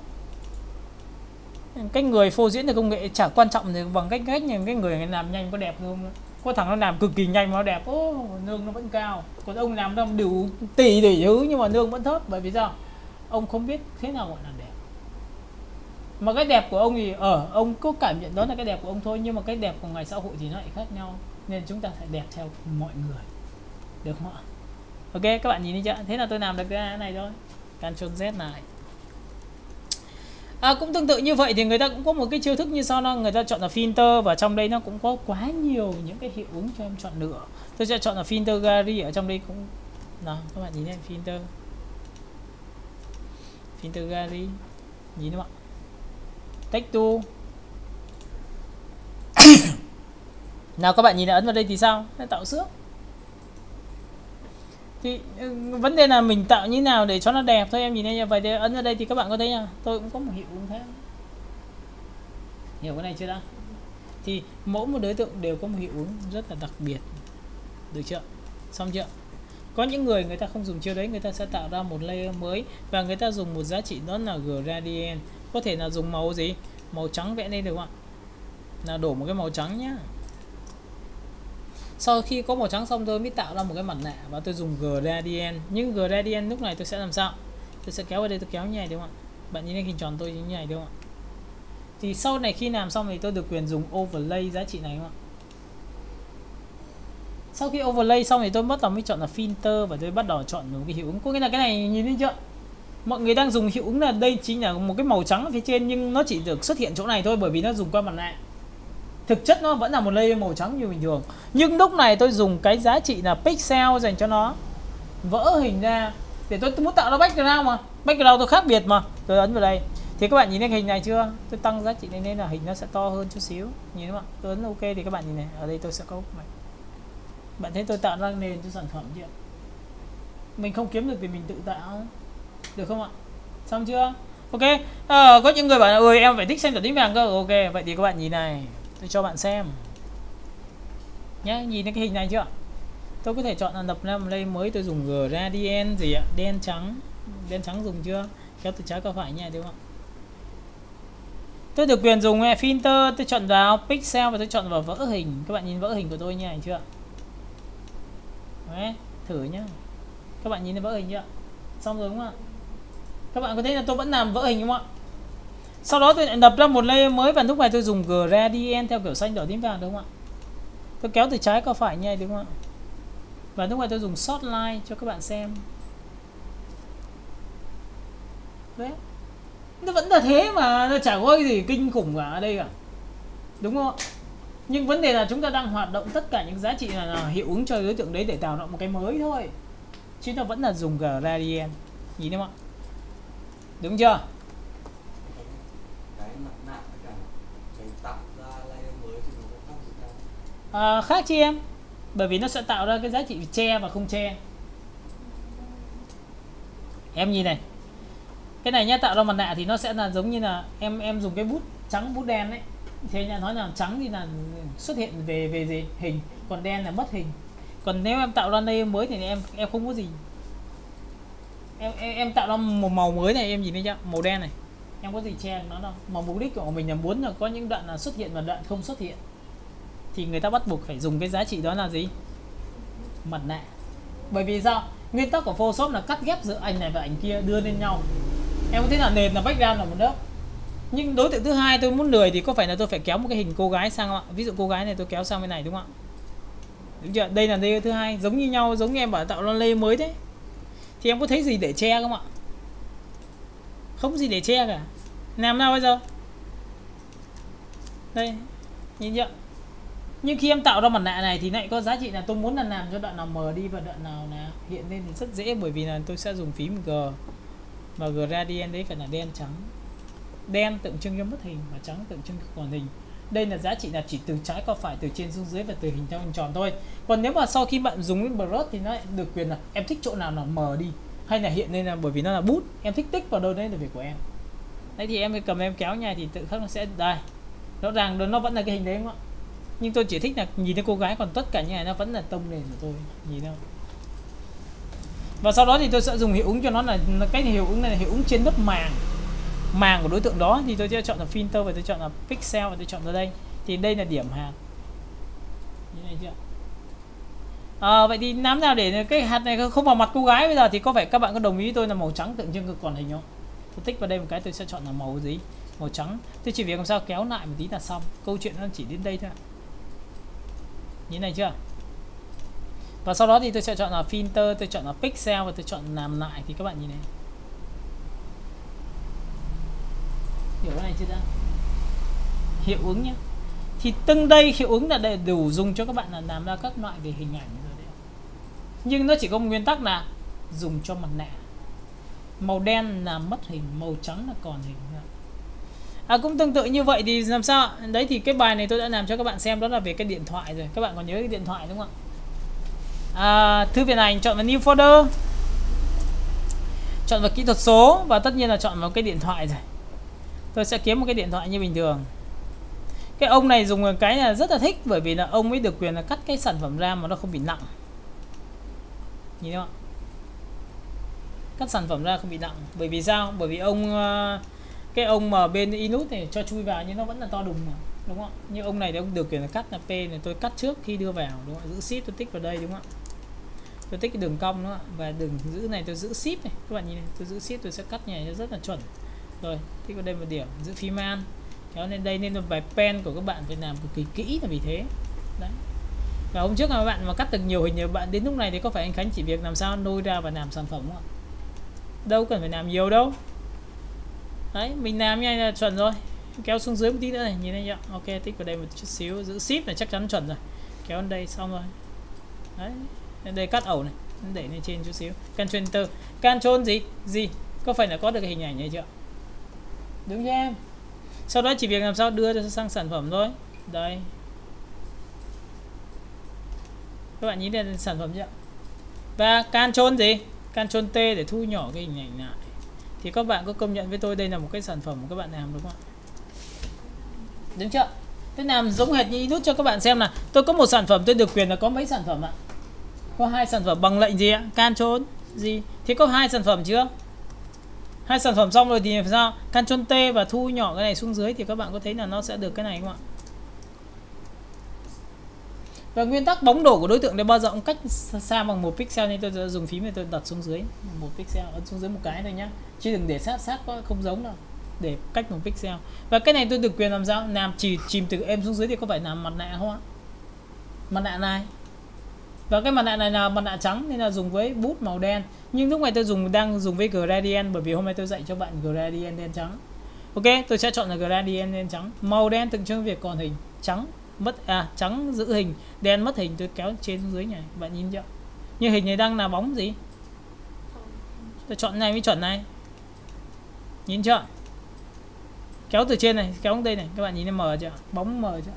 ạ? Cái người phô diễn được công nghệ chả quan trọng thì bằng cách này, cái người làm nhanh có đẹp không? Có thằng nó làm cực kỳ nhanh mà nó đẹp, ô lương nó vẫn cao. Còn ông làm nó đủ tỷ tỷ thứ nhưng mà lương vẫn thấp. Bởi vì sao? Ông không biết thế nào gọi là đẹp. Mà cái đẹp của ông thì ông cứ cảm nhận đó là cái đẹp của ông thôi, nhưng mà cái đẹp của ngày xã hội thì nó lại khác nhau, nên chúng ta phải đẹp theo mọi người, được không ạ? Ok, các bạn nhìn đi chưa? Thế là tôi làm được cái này thôi. Ctrl Z này. À, cũng tương tự như vậy thì người ta cũng có một cái chiêu thức như sau đó, người ta chọn là filter và trong đây nó cũng có quá nhiều những cái hiệu ứng cho em chọn lựa. Tôi sẽ chọn là filter gallery, ở trong đây cũng nào các bạn nhìn lên filter. Filter gallery. Nhìn các bạn. Text tool. Nào các bạn nhìn là ấn vào đây thì sao? Nó tạo xước. Thì vấn đề là mình tạo như nào để cho nó đẹp thôi, em nhìn đây nha. Vậy ấn vào đây thì các bạn có thấy nha, tôi cũng có một hiệu ứng thế. Hiểu cái này chưa đã? Thì mỗi một đối tượng đều có một hiệu ứng rất là đặc biệt, được chưa? Xong chưa? Có những người người ta không dùng chiêu đấy, người ta sẽ tạo ra một layer mới và người ta dùng một giá trị đó là gradient. Có thể là dùng màu gì? Màu trắng vẽ lên được không ạ? Là đổ một cái màu trắng nhá. Sau khi có màu trắng xong tôi mới tạo ra một cái mặt nạ và tôi dùng gradient. Nhưng gradient lúc này tôi sẽ làm sao? Tôi sẽ kéo ở đây, tôi kéo như này đúng không ạ? Bạn nhìn thấy hình tròn tôi như này đúng không ạ? Thì sau này khi làm xong thì tôi được quyền dùng overlay giá trị này đúng không ạ? Sau khi overlay xong thì tôi bắt đầu mới chọn là filter và tôi bắt đầu chọn một cái hiệu ứng. Có nghĩa là cái này nhìn thấy chưa? Mọi người đang dùng hiệu ứng là đây chính là một cái màu trắng ở phía trên, nhưng nó chỉ được xuất hiện chỗ này thôi bởi vì nó dùng qua mặt nạ. Thực chất nó vẫn là một layer màu trắng như bình thường, nhưng lúc này tôi dùng cái giá trị là pixel dành cho nó vỡ hình ra để tôi muốn tạo ra background mà. Background tôi khác biệt mà. Tôi ấn vào đây. Thì các bạn nhìn thấy hình này chưa? Tôi tăng giá trị này nên là hình nó sẽ to hơn chút xíu. Nhìn đúng không ạ? Tôi ấn ok thì các bạn nhìn này, ở đây tôi sẽ có mày. Bạn thấy tôi tạo ra nền cho sản phẩm chưa? Mình không kiếm được thì mình tự tạo, được không ạ? Xong chưa? Ok. Có những người bảo là ơi em phải thích xem tỏa tính vàng cơ. Ok, vậy thì các bạn nhìn này, tôi cho bạn xem nhé. Nhìn thấy cái hình này chưa? Tôi có thể chọn là lập ra một layer mới, tôi dùng gradient gì ạ? Đen trắng. Đen trắng dùng chưa? Kéo từ trái qua phải nha, đúng không ạ? Tôi được quyền dùng filter, tôi chọn vào pixel và tôi chọn vào vỡ hình. Các bạn nhìn vỡ hình của tôi như này chưa? Đấy, thử nhá. Các bạn nhìn thấy vỡ hình chưa? Xong rồi đúng không ạ? Các bạn có thấy là tôi vẫn làm vỡ hình đúng không ạ? Sau đó tôi lại đập ra một layer mới và lúc này tôi dùng gradient theo kiểu xanh đỏ tím vàng đúng không ạ? Tôi kéo từ trái qua phải nhé đúng không ạ? Và lúc này tôi dùng short line cho các bạn xem. Đấy. Nó vẫn là thế mà, nó chả có cái gì kinh khủng cả ở đây cả. Đúng không ạ? Nhưng vấn đề là chúng ta đang hoạt động tất cả những giá trị là hiệu ứng cho đối tượng đấy để tạo ra một cái mới thôi. Chứ nó vẫn là dùng gradient. Nhìn thấy không ạ? Đúng chưa? À, khác chị em. Bởi vì nó sẽ tạo ra cái giá trị che và không che. Em nhìn này. Cái này nhá, tạo ra mặt nạ thì nó sẽ là giống như là em dùng cái bút trắng, bút đen đấy. Thế nha, nói là trắng thì là xuất hiện về gì? Hình, còn đen là mất hình. Còn nếu em tạo ra layer mới thì em không có gì. Em tạo ra một màu mới này, em nhìn thấy chưa? Màu đen này. Em có gì che nó đâu. Mà mục đích của mình là muốn là có những đoạn là xuất hiện và đoạn không xuất hiện. Thì người ta bắt buộc phải dùng cái giá trị đó là gì? Mặt nạ. Bởi vì sao? Nguyên tắc của Photoshop là cắt ghép giữa ảnh này và ảnh kia đưa lên nhau. Em có thấy là nền là background là một lớp. Nhưng đối tượng thứ hai tôi muốn lười thì có phải là tôi phải kéo một cái hình cô gái sang không ạ? Ví dụ cô gái này tôi kéo sang bên này đúng không ạ? Đúng chưa? Đây là layer thứ hai, giống như nhau, giống như em bảo tạo ra layer mới đấy. Thì em có thấy gì để che không ạ? Không gì để che cả. Làm nào bây giờ? Đây, nhìn chưa? Nhưng khi em tạo ra mặt nạ này thì lại có giá trị là tôi muốn là làm cho đoạn nào mờ đi và đoạn nào là hiện lên thì rất dễ, bởi vì là tôi sẽ dùng phím G và gradient đấy phải là đen trắng. Đen tượng trưng cho mất hình và trắng tượng trưng còn hình. Đây là giá trị là chỉ từ trái qua phải, từ trên xuống dưới và từ hình theo hình tròn thôi. Còn nếu mà sau khi bạn dùng đến brush thì nó lại được quyền là em thích chỗ nào là mờ đi hay là hiện lên, là bởi vì nó là bút, em thích tích vào đâu đấy là việc của em. Đấy thì em cầm em kéo nhà thì tự khắc nó sẽ đây. Rõ ràng nó vẫn là cái hình đấy đúng không ạ? Nhưng tôi chỉ thích là nhìn thấy cô gái, còn tất cả những này nó vẫn là tông nền của tôi, nhìn đâu. Và sau đó thì tôi sẽ dùng hiệu ứng cho nó là cái hiệu ứng này là hiệu ứng trên lớp màng của đối tượng đó, thì tôi sẽ chọn là filter và tôi chọn là pixel và tôi chọn ra đây. Thì đây là điểm hạt. Như này chưa? À, vậy thì làm nào để cái hạt này không vào mặt cô gái bây giờ thì có phải các bạn có đồng ý với tôi là màu trắng tượng trưng còn hình không? Tôi tích vào đây một cái tôi sẽ chọn là màu gì? Màu trắng. Tôi chỉ việc làm sao kéo lại một tí là xong. Câu chuyện nó chỉ đến đây thôi. Như này chưa? Và sau đó thì tôi sẽ chọn là filter, tôi chọn là pixel và tôi chọn làm lại thì các bạn nhìn này. Hiểu cái này chưa ta? Hiệu ứng nhé. Thì từng đây hiệu ứng là đầy đủ dùng cho các bạn là làm ra các loại về hình ảnh rồi đấy. Nhưng nó chỉ có một nguyên tắc là dùng cho mặt nạ. Màu đen là mất hình, màu trắng là còn hình. À, cũng tương tự như vậy thì làm sao? Đấy thì cái bài này tôi đã làm cho các bạn xem, đó là về cái điện thoại rồi. Các bạn còn nhớ cái điện thoại đúng không ạ? À, thư viện ảnh chọn vào new folder, chọn vào kỹ thuật số và tất nhiên là chọn vào cái điện thoại rồi. Tôi sẽ kiếm một cái điện thoại như bình thường. Cái ông này dùng cái là rất là thích, bởi vì là ông ấy được quyền là cắt cái sản phẩm ra mà nó không bị nặng. Nhìn không ạ? Cắt sản phẩm ra không bị nặng. Bởi vì sao? Bởi vì cái ông mà bên Inut này cho chui vào nhưng nó vẫn là to đùng mà, đúng không? Như ông này thì ông được quyền là cắt là P này, tôi cắt trước khi đưa vào đúng không? Giữ ship tôi tích vào đây đúng không? Tôi tích cái đường cong đúng không? Và đường giữ này tôi giữ ship này, các bạn nhìn này, tôi giữ ship tôi sẽ cắt nhảy nó rất là chuẩn. Rồi, tích vào đây một điểm, giữ phím an kéo lên đây, nên là bài pen của các bạn phải làm cực kỳ kỹ là vì thế. Đấy. Và hôm trước là các bạn mà cắt được nhiều hình, nhiều bạn đến lúc này thì có phải anh Khánh chỉ việc làm sao nôi ra và làm sản phẩm không ạ? Đâu cần phải làm nhiều đâu. Đấy, mình làm như này là chuẩn rồi. Kéo xuống dưới một tí nữa này, nhìn thấy chưa? Ok, tích vào đây một chút xíu, giữ ship này chắc chắn chuẩn rồi. Kéo lên đây xong rồi. Đấy, lên đây cắt ẩu này, để lên trên chút xíu. Ctrl Enter. Ctrl gì? Có phải là có được cái hình ảnh này chưa? Đúng cho em. Sau đó chỉ việc làm sao đưa cho sang sản phẩm thôi. Đây. Các bạn nhìn thấy sản phẩm chưa? Và Ctrl Ctrl T để thu nhỏ cái hình ảnh lại. Thì các bạn có công nhận với tôi đây là một cái sản phẩm của các bạn làm đúng không ạ? Đúng chưa? Tôi làm giống hệt như Inut cho các bạn xem là tôi có một sản phẩm, tôi được quyền là có mấy sản phẩm ạ? Có 2 sản phẩm bằng lệnh gì ạ? Ctrl gì? Thì có 2 sản phẩm chưa? 2 sản phẩm xong rồi thì làm sao? Ctrl T và thu nhỏ cái này xuống dưới thì các bạn có thấy là nó sẽ được cái này không ạ? Và nguyên tắc bóng đổ của đối tượng này bao giờ cũng cách xa bằng 1 pixel, nên tôi sẽ dùng phím để tôi đặt xuống dưới 1 pixel, ấn xuống dưới một cái thôi nhá, chứ đừng để sát có không giống đâu, để cách 1 pixel. Và cái này tôi được quyền làm sao? Làm chìm từ em xuống dưới thì có phải làm mặt nạ không ạ? Mặt nạ này, và cái mặt nạ này là mặt nạ trắng nên là dùng với bút màu đen, nhưng lúc này tôi đang dùng với gradient, bởi vì hôm nay tôi dạy cho bạn gradient đen trắng. Ok, tôi sẽ chọn là gradient đen trắng. Màu đen tượng trưng việc còn hình, trắng mất trắng giữ hình, đen mất hình. Tôi kéo trên xuống dưới này, bạn nhìn chưa? Như hình này đang là bóng gì, tôi chọn này mới chuẩn này, nhìn chưa? Kéo từ trên này, kéo xuống đây này, các bạn nhìn thấy mờ chưa? Bóng mờ chưa?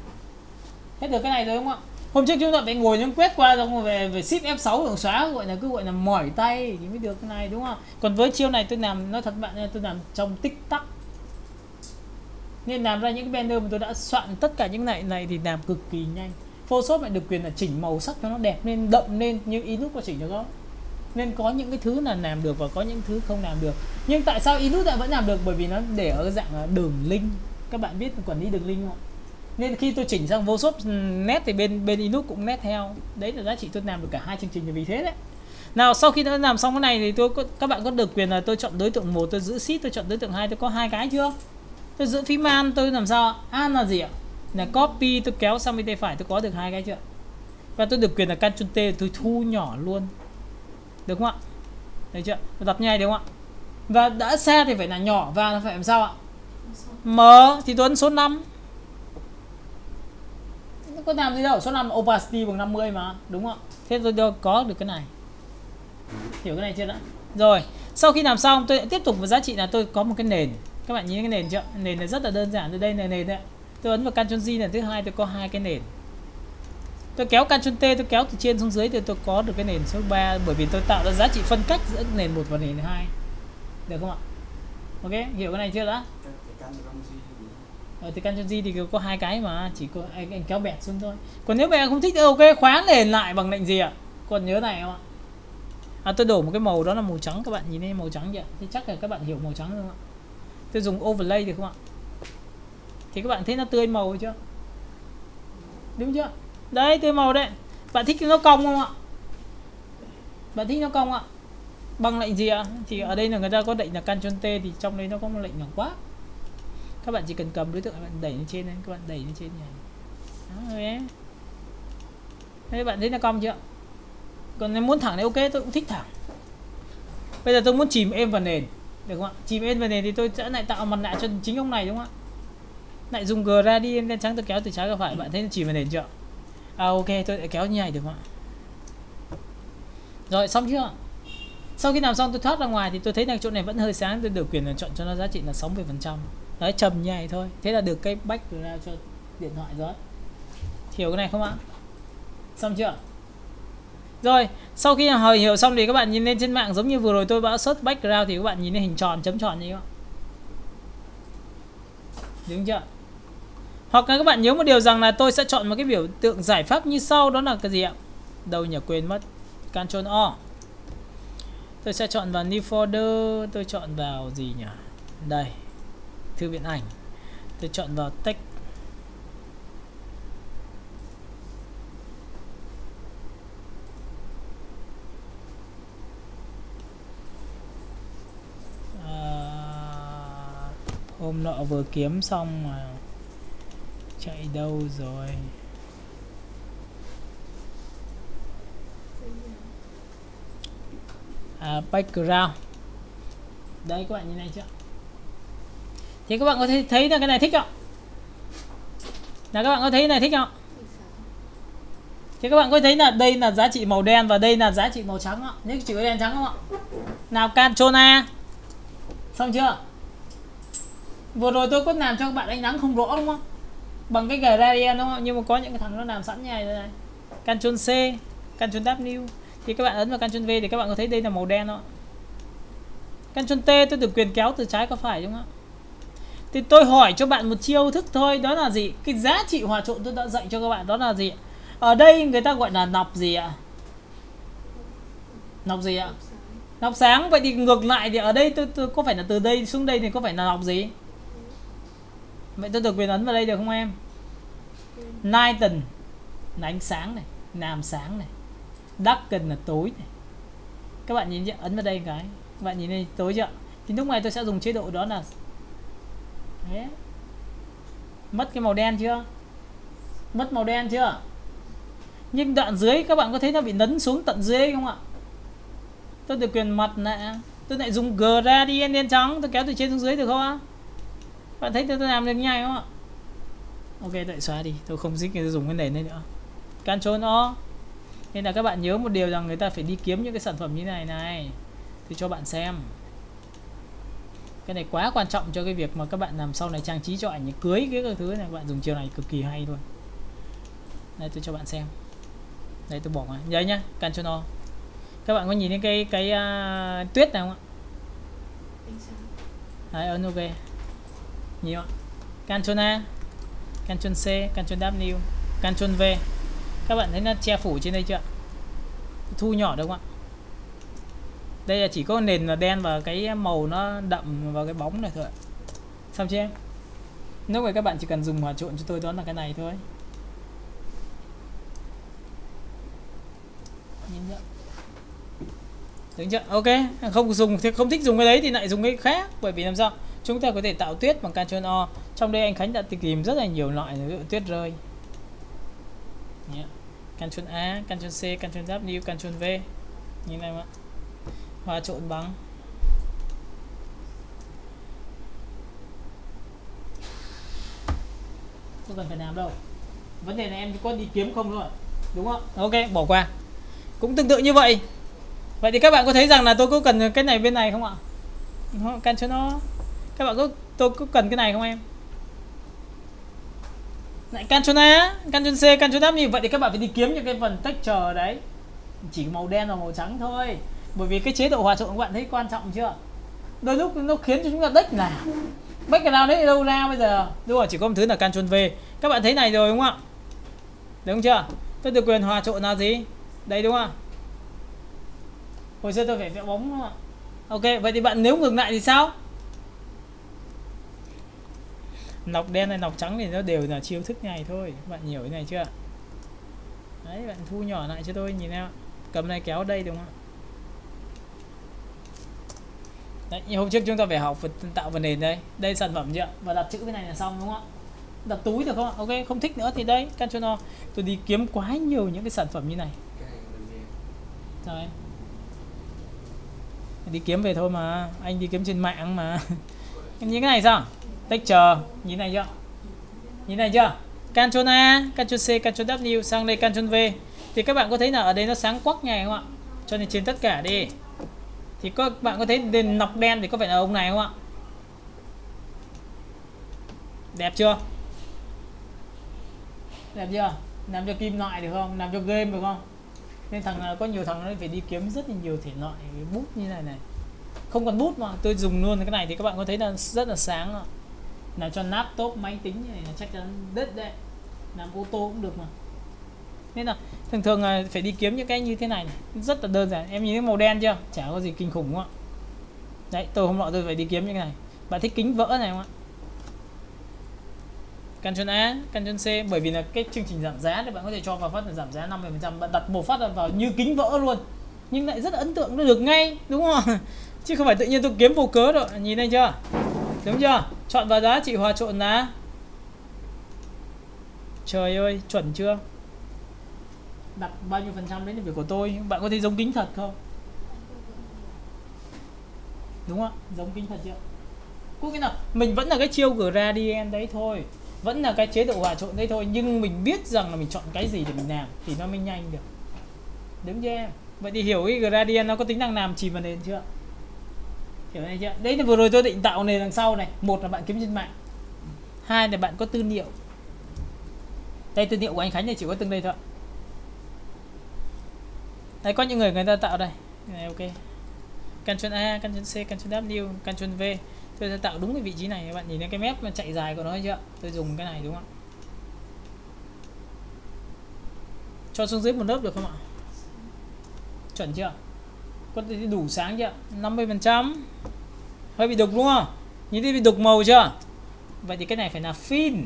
Hết được cái này rồi đúng không ạ? Hôm trước chúng ta phải ngồi nhúng quét qua xong rồi về ship F6 đường xóa, gọi là cứ gọi là mỏi tay thì mới được cái này đúng không? Còn với chiêu này tôi làm, nói thật bạn, tôi làm trong tích tắc, nên làm ra những cái banner mà tôi đã soạn tất cả những này thì làm cực kỳ nhanh. Photoshop lại được quyền là chỉnh màu sắc cho nó đẹp nên đậm lên, nhưng Inus có chỉnh được không? Nên có những cái thứ là làm được và có những thứ không làm được. Nhưng tại sao Inus lại vẫn làm được? Bởi vì nó để ở dạng đường link. Các bạn biết quản lý đường link không? Nên khi tôi chỉnh sang Photoshop nét thì bên Inus cũng nét theo. Đấy là giá trị tôi làm được cả hai chương trình là vì thế đấy. Nào, sau khi đã làm xong cái này thì các bạn có được quyền là tôi chọn đối tượng 1, tôi giữ shift, tôi chọn đối tượng 2, tôi có hai cái chưa? Tôi giữ phím an, tôi làm sao? An là gì ạ? Là copy, tôi kéo sang bên tay phải, tôi có được hai cái chưa? Và tôi được quyền là Ctrl T, tôi thu nhỏ luôn. Được không ạ? Đấy chưa? Tôi đọc nhai đúng không ạ? Và đã xe thì phải là nhỏ và nó phải làm sao ạ? M thì tôi ấn số 5. Nó có làm gì đâu, số 5 opacity bằng 50 mà, đúng không ạ? Thế tôi có được cái này. Hiểu cái này chưa đã? Rồi, sau khi làm xong tôi tiếp tục với giá trị là tôi có một cái nền. Các bạn nhìn cái nền chưa? Nền này rất là đơn giản, từ đây là nền đấy. Tôi ấn vào Ctrl G lần thứ hai, tôi có hai cái nền. Tôi kéo Ctrl T, tôi kéo từ trên xuống dưới thì tôi có được cái nền số 3, bởi vì tôi tạo ra giá trị phân cách giữa nền 1 và nền 2. Được không ạ? Ok, hiểu cái này chưa đã? Thì Ctrl G thì có hai cái mà, chỉ có anh kéo bẹt xuống thôi. Còn nếu bạn không thích thì ok, khóa nền lại bằng lệnh gì ạ? Còn nhớ này không ạ? Tôi đổ một cái màu đó là màu trắng, các bạn nhìn thấy màu trắng kìa. Thì chắc là các bạn hiểu màu trắng không ạ? Tôi dùng overlay được không ạ? Thì các bạn thấy nó tươi màu chưa? Đúng chưa? Đấy, tươi màu đấy. Bạn thích nó cong không ạ? Bạn thích nó cong ạ? Bằng lệnh gì ạ? Thì ở đây là người ta có lệnh là Ctrl T, thì trong đấy nó có một lệnh là quá. Các bạn chỉ cần cầm đối tượng, các bạn đẩy lên trên này, các bạn đẩy lên trên này. Đó rồi đấy. Thế bạn thấy nó cong chưa? Còn nếu muốn thẳng thì ok, tôi cũng thích thẳng. Bây giờ tôi muốn chìm êm vào nền, được không ạ? Chìm êm vào nền thì tôi sẽ lại tạo mặt nạ cho chính ông này đúng không ạ? Lại dùng gradient đen trắng, tôi kéo từ trái ra phải, bạn thấy nó chỉ vào nền chưa? Ok, tôi đã kéo như này được không ạ? Rồi, xong chưa? Sau khi làm xong tôi thoát ra ngoài thì tôi thấy là chỗ này vẫn hơi sáng, tôi được quyền là chọn cho nó giá trị là 60%. Đấy, trầm như này thôi. Thế là được cái background cho điện thoại rồi. Hiểu cái này không ạ? Xong chưa? Rồi, sau khi hiểu xong thì các bạn nhìn lên trên mạng, giống như vừa rồi tôi bảo search background thì các bạn nhìn thấy hình tròn, chấm tròn như vậy. Đúng chưa? Hoặc là các bạn nhớ một điều rằng là tôi sẽ chọn một cái biểu tượng giải pháp như sau, đó là cái gì ạ? Đâu nhỉ, quên mất. Ctrl O. Tôi sẽ chọn vào new folder, tôi chọn vào gì nhỉ? Đây. Thư viện ảnh. Tôi chọn vào text. Hôm nọ vừa kiếm xong mà chạy đâu rồi? Background. Đây, các bạn nhìn này chưa? Thì các bạn có thấy là cái này thích không? Là các bạn có thấy cái này thích không? Thì các bạn có thấy là đây là giá trị màu đen và đây là giá trị màu trắng ạ? Nếu chỉ có đen trắng không ạ? Nào, Ctrl A. Xong chưa? Vừa rồi tôi có làm cho các bạn ánh nắng không rõ đúng không? Bằng cái gradient đúng không? Nhưng mà có những cái thằng nó làm sẵn như này rồi này. Ctrl C, Ctrl W. Thì các bạn ấn vào Ctrl V thì các bạn có thấy đây là màu đen đó. Ctrl T tôi được quyền kéo từ trái qua phải đúng không ạ? Thì tôi hỏi cho bạn một chiêu thức thôi, đó là gì? Cái giá trị hòa trộn tôi đã dạy cho các bạn đó là gì? Ở đây người ta gọi là nọc gì ạ? Nọc gì ạ? Nọc sáng. Vậy thì ngược lại thì ở đây tôi có phải là từ đây xuống đây thì có phải là nọc gì? Vậy tôi được quyền ấn vào đây được không em? Nighten là ánh sáng này, làm sáng này. Darken là tối này. Các bạn nhìn chưa? Ấn vào đây cái. Các bạn nhìn đây tối chưa? Thì lúc này tôi sẽ dùng chế độ đó là đấy. Mất cái màu đen chưa? Mất màu đen chưa? Nhưng đoạn dưới các bạn có thấy nó bị nấn xuống tận dưới không ạ? Tôi được quyền mặt nạ. Tôi lại dùng gradient đen trắng, tôi kéo từ trên xuống dưới được không ạ? Bạn thấy tôi làm được nhanh không ạ? Ok, đợi xóa đi, tôi không thích dùng cái nền này nữa. Ctrl O. Nên là các bạn nhớ một điều rằng người ta phải đi kiếm những cái sản phẩm như này này. Tôi cho bạn xem. Cái này quá quan trọng cho cái việc mà các bạn làm sau này trang trí cho ảnh cưới cái thứ này. Các bạn dùng chiều này cực kỳ hay luôn. Đây tôi cho bạn xem. Đây tôi bỏ vào. Nhớ nhá, Ctrl O. Các bạn có nhìn thấy cái tuyết này không ạ? Đấy, ấn ok. Nhiều ạ. Ctrl A, Ctrl C, Ctrl W, Ctrl V. Các bạn thấy nó che phủ trên đây chưa? Thu nhỏ được không ạ? Đây là chỉ có nền là đen và cái màu nó đậm vào cái bóng này thôi. Xong chưa em? Lúc này các bạn chỉ cần dùng hòa trộn cho tôi đó là cái này thôi. Đúng chưa? Ok, không dùng thì không thích dùng cái đấy thì lại dùng cái khác, bởi vì làm sao? Chúng ta có thể tạo tuyết bằng Ctrl O. Trong đây anh Khánh đã tìm rất là nhiều loại, ví dụ tuyết rơi. Ctrl A, Ctrl C, Ctrl W, Ctrl V. Như này mà. Hòa trộn bằng. Không cần phải làm đâu. Vấn đề này em có đi kiếm không thôi. Đúng không? Ok, bỏ qua. Cũng tương tự như vậy. Vậy thì các bạn có thấy rằng là tôi có cần cái này bên này không ạ? Ctrl O. Các bạn có tôi có cần cái này không em? Lại Ctrl A, Ctrl C, Ctrl W. Vậy thì các bạn phải đi kiếm những cái phần texture đấy. Chỉ màu đen và màu trắng thôi. Bởi vì cái chế độ hòa trộn các bạn thấy quan trọng chưa? Đôi lúc nó khiến cho chúng ta đếch là background đấy đâu ra bây giờ. Đúng rồi, chỉ có một thứ là Ctrl V. Các bạn thấy này rồi đúng không ạ? Đúng chưa? Tôi được quyền hòa trộn là gì? Đây đúng không? Hồi xưa tôi phải vẽ bóng đúng không ạ? Ok, vậy thì bạn nếu ngược lại thì sao? Nọc đen hay nọc trắng thì nó đều là chiêu thức này thôi. Bạn hiểu cái này chưa? Đấy, bạn thu nhỏ lại cho tôi nhìn em ạ. Cầm này kéo đây đúng không ạ? Đấy, như hôm trước chúng ta phải học tạo phần nền đây. Đây sản phẩm chưa? Và đặt chữ cái này là xong đúng không ạ? Đặt túi được không ạ? Ok, không thích nữa thì đây, Ctrl O. Tôi đi kiếm quá nhiều những cái sản phẩm như này. Rồi. Đi kiếm về thôi mà. Anh đi kiếm trên mạng mà. Như cái này sao? Texture, nhìn này chưa? Nhìn này chưa? Ctrl A, Ctrl C, Ctrl W, sang đây Ctrl V. Thì các bạn có thấy là ở đây nó sáng quắc này không ạ? Cho nên trên tất cả đi. Thì các bạn có thấy đèn nọc đen thì có phải là ông này không ạ? Đẹp chưa? Đẹp chưa? Làm cho kim loại được không? Làm cho game được không? Nên có nhiều thằng nó phải đi kiếm rất là nhiều thể loại bút như này này. Không cần bút mà tôi dùng luôn cái này thì các bạn có thấy là rất là sáng ạ. Làm cho laptop, máy tính này chắc chắn đứt đấy. Làm ô tô cũng được mà. Nên là thường thường là phải đi kiếm những cái như thế này, này. Rất là đơn giản. Em nhìn thấy màu đen chưa? Chả có gì kinh khủng đúng không ạ? Đấy, tôi hôm nọ tôi phải đi kiếm những cái này. Bạn thích kính vỡ này không ạ? Ctrl A, Ctrl C. Bởi vì là cái chương trình giảm giá thì bạn có thể cho vào phát là giảm giá 50%. Bạn đặt một phát vào như kính vỡ luôn. Nhưng lại rất là ấn tượng, nó được ngay. Đúng không? Chứ không phải tự nhiên tôi kiếm vô cớ đâu. Nhìn đây chưa? Đúng chưa? Chọn vào giá trị hòa trộn là. Trời ơi, chuẩn chưa? Đặt bao nhiêu phần trăm đấy là việc của tôi. Bạn có thấy giống kính thật không? Đúng không? Giống kính thật chưa? Cứ cái nào, mình vẫn là cái chiêu gradient đấy thôi. Vẫn là cái chế độ hòa trộn đấy thôi. Nhưng mình biết rằng là mình chọn cái gì để mình làm thì nó mới nhanh được. Đúng chưa em? Vậy thì hiểu cái gradient nó có tính năng làm chìm vào nền chưa? Hiểu này chưa? Đấy là vừa rồi tôi định tạo nền đằng sau này. Một là bạn kiếm trên mạng. Hai là bạn có tư liệu. Đây tư liệu của anh Khánh này chỉ có từng đây thôi. Đấy có những người ta tạo đây. Này, ok. Ctrl A, Ctrl C, Ctrl W, Ctrl V. Tôi sẽ tạo đúng cái vị trí này. Các bạn nhìn thấy cái mép mà chạy dài của nó chưa? Tôi dùng cái này đúng không ạ? Cho xuống dưới một lớp được không ạ? Chuẩn chưa? Có đủ sáng chưa? 50%. Hơi bị đục đúng không? Nhìn thấy bị đục màu chưa? Vậy thì cái này phải là fin.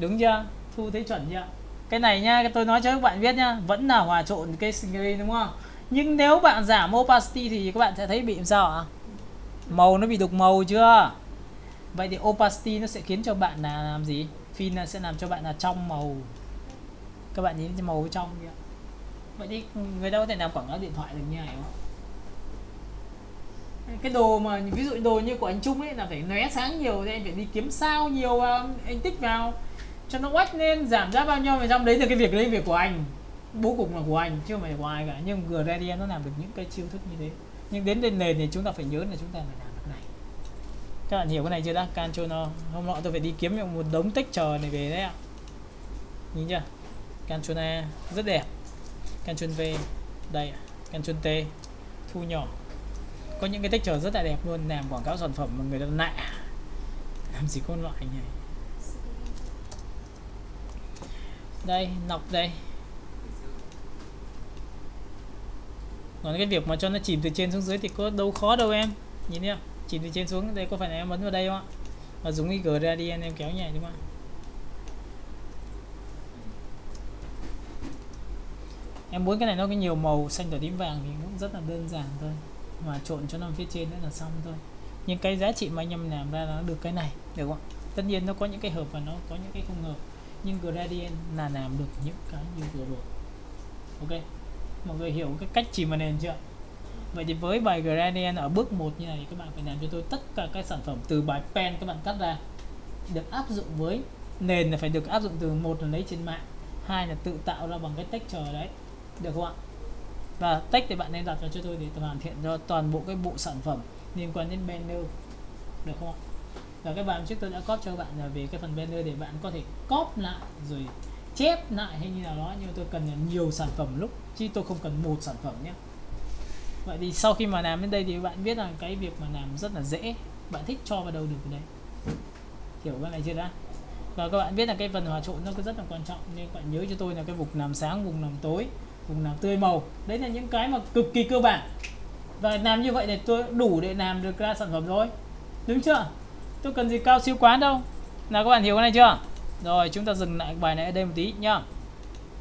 Đúng chưa? Thu thấy chuẩn chưa? Cái này nha, tôi nói cho các bạn biết nha. Vẫn là hòa trộn cái screen đúng không? Nhưng nếu bạn giảm opacity thì các bạn sẽ thấy bị làm sao ạ? Màu nó bị đục màu chưa? Vậy thì opacity nó sẽ khiến cho bạn là làm gì? Fin sẽ làm cho bạn là trong màu. Các bạn nhìn màu trong kìa. Vậy thì người ta có thể làm quảng cáo điện thoại được như này không? Cái đồ mà ví dụ đồ như của anh Trung ấy là phải lóe sáng nhiều thì anh phải đi kiếm sao nhiều, anh tích vào cho nó oách lên, giảm giá bao nhiêu phần trăm đấy là cái việc lấy việc của anh, bố cục là của anh chứ không phải của ai cả. Nhưng Gradient nó làm được những cái chiêu thức như thế. Nhưng đến lên nền thì chúng ta phải nhớ là chúng ta phải làm cái này. Các bạn hiểu cái này chưa đã? Ctrl nó hôm nọ tôi phải đi kiếm được một đống tích chờ này về đấy ạ. Nhìn chưa? Ctrl A rất đẹp. Ctrl V đây, Ctrl T thu nhỏ. Có những cái texture rất là đẹp luôn, làm quảng cáo sản phẩm mà người ta nạ. Làm gì có loại này. Đây, nọc đây. Còn cái việc mà cho nó chìm từ trên xuống dưới thì có đâu khó đâu em. Nhìn thấy không? Chìm từ trên xuống, đây có phải là em ấn vào đây không ạ? Và dùng cái gradient em kéo nhảy đúng không ạ? Em muốn cái này nó có nhiều màu xanh đỏ tím vàng thì cũng rất là đơn giản thôi. Mà trộn cho nó phía trên nữa là xong thôi. Nhưng cái giá trị mà anh em làm ra nó được cái này, được không? Tất nhiên nó có những cái hợp và nó có những cái không hợp. Nhưng gradient là làm được những cái như vừa rồi. Ok, mọi người hiểu cái cách chìm vào nền chưa? Vậy thì với bài gradient ở bước 1 như này, các bạn phải làm cho tôi tất cả các sản phẩm từ bài pen các bạn cắt ra được áp dụng với nền, là phải được áp dụng từ, một là lấy trên mạng, hai là tự tạo ra bằng cái texture đấy, được không ạ? Và text thì bạn nên đặt vào cho tôi để hoàn thiện cho toàn bộ cái bộ sản phẩm liên quan đến banner, được không ạ? Và các bạn trước tôi đã copy cho các bạn là về cái phần banner để bạn có thể copy lại rồi chép lại hay như nào đó, nhưng tôi cần nhiều sản phẩm lúc chứ tôi không cần một sản phẩm nhé. Vậy thì sau khi mà làm đến đây thì bạn biết rằng cái việc mà làm rất là dễ, bạn thích cho vào đâu được vào đấy, hiểu cái này chưa đã? Và các bạn biết là cái phần hòa trộn nó cứ rất là quan trọng, nên bạn nhớ cho tôi là cái vùng làm sáng, vùng làm tối, cùng làm tươi màu. Đấy là những cái mà cực kỳ cơ bản. Và làm như vậy để tôi đủ để làm được ra sản phẩm rồi. Đúng chưa? Tôi cần gì cao siêu quá đâu. Nào các bạn hiểu cái này chưa? Rồi chúng ta dừng lại bài này ở đây một tí nhá.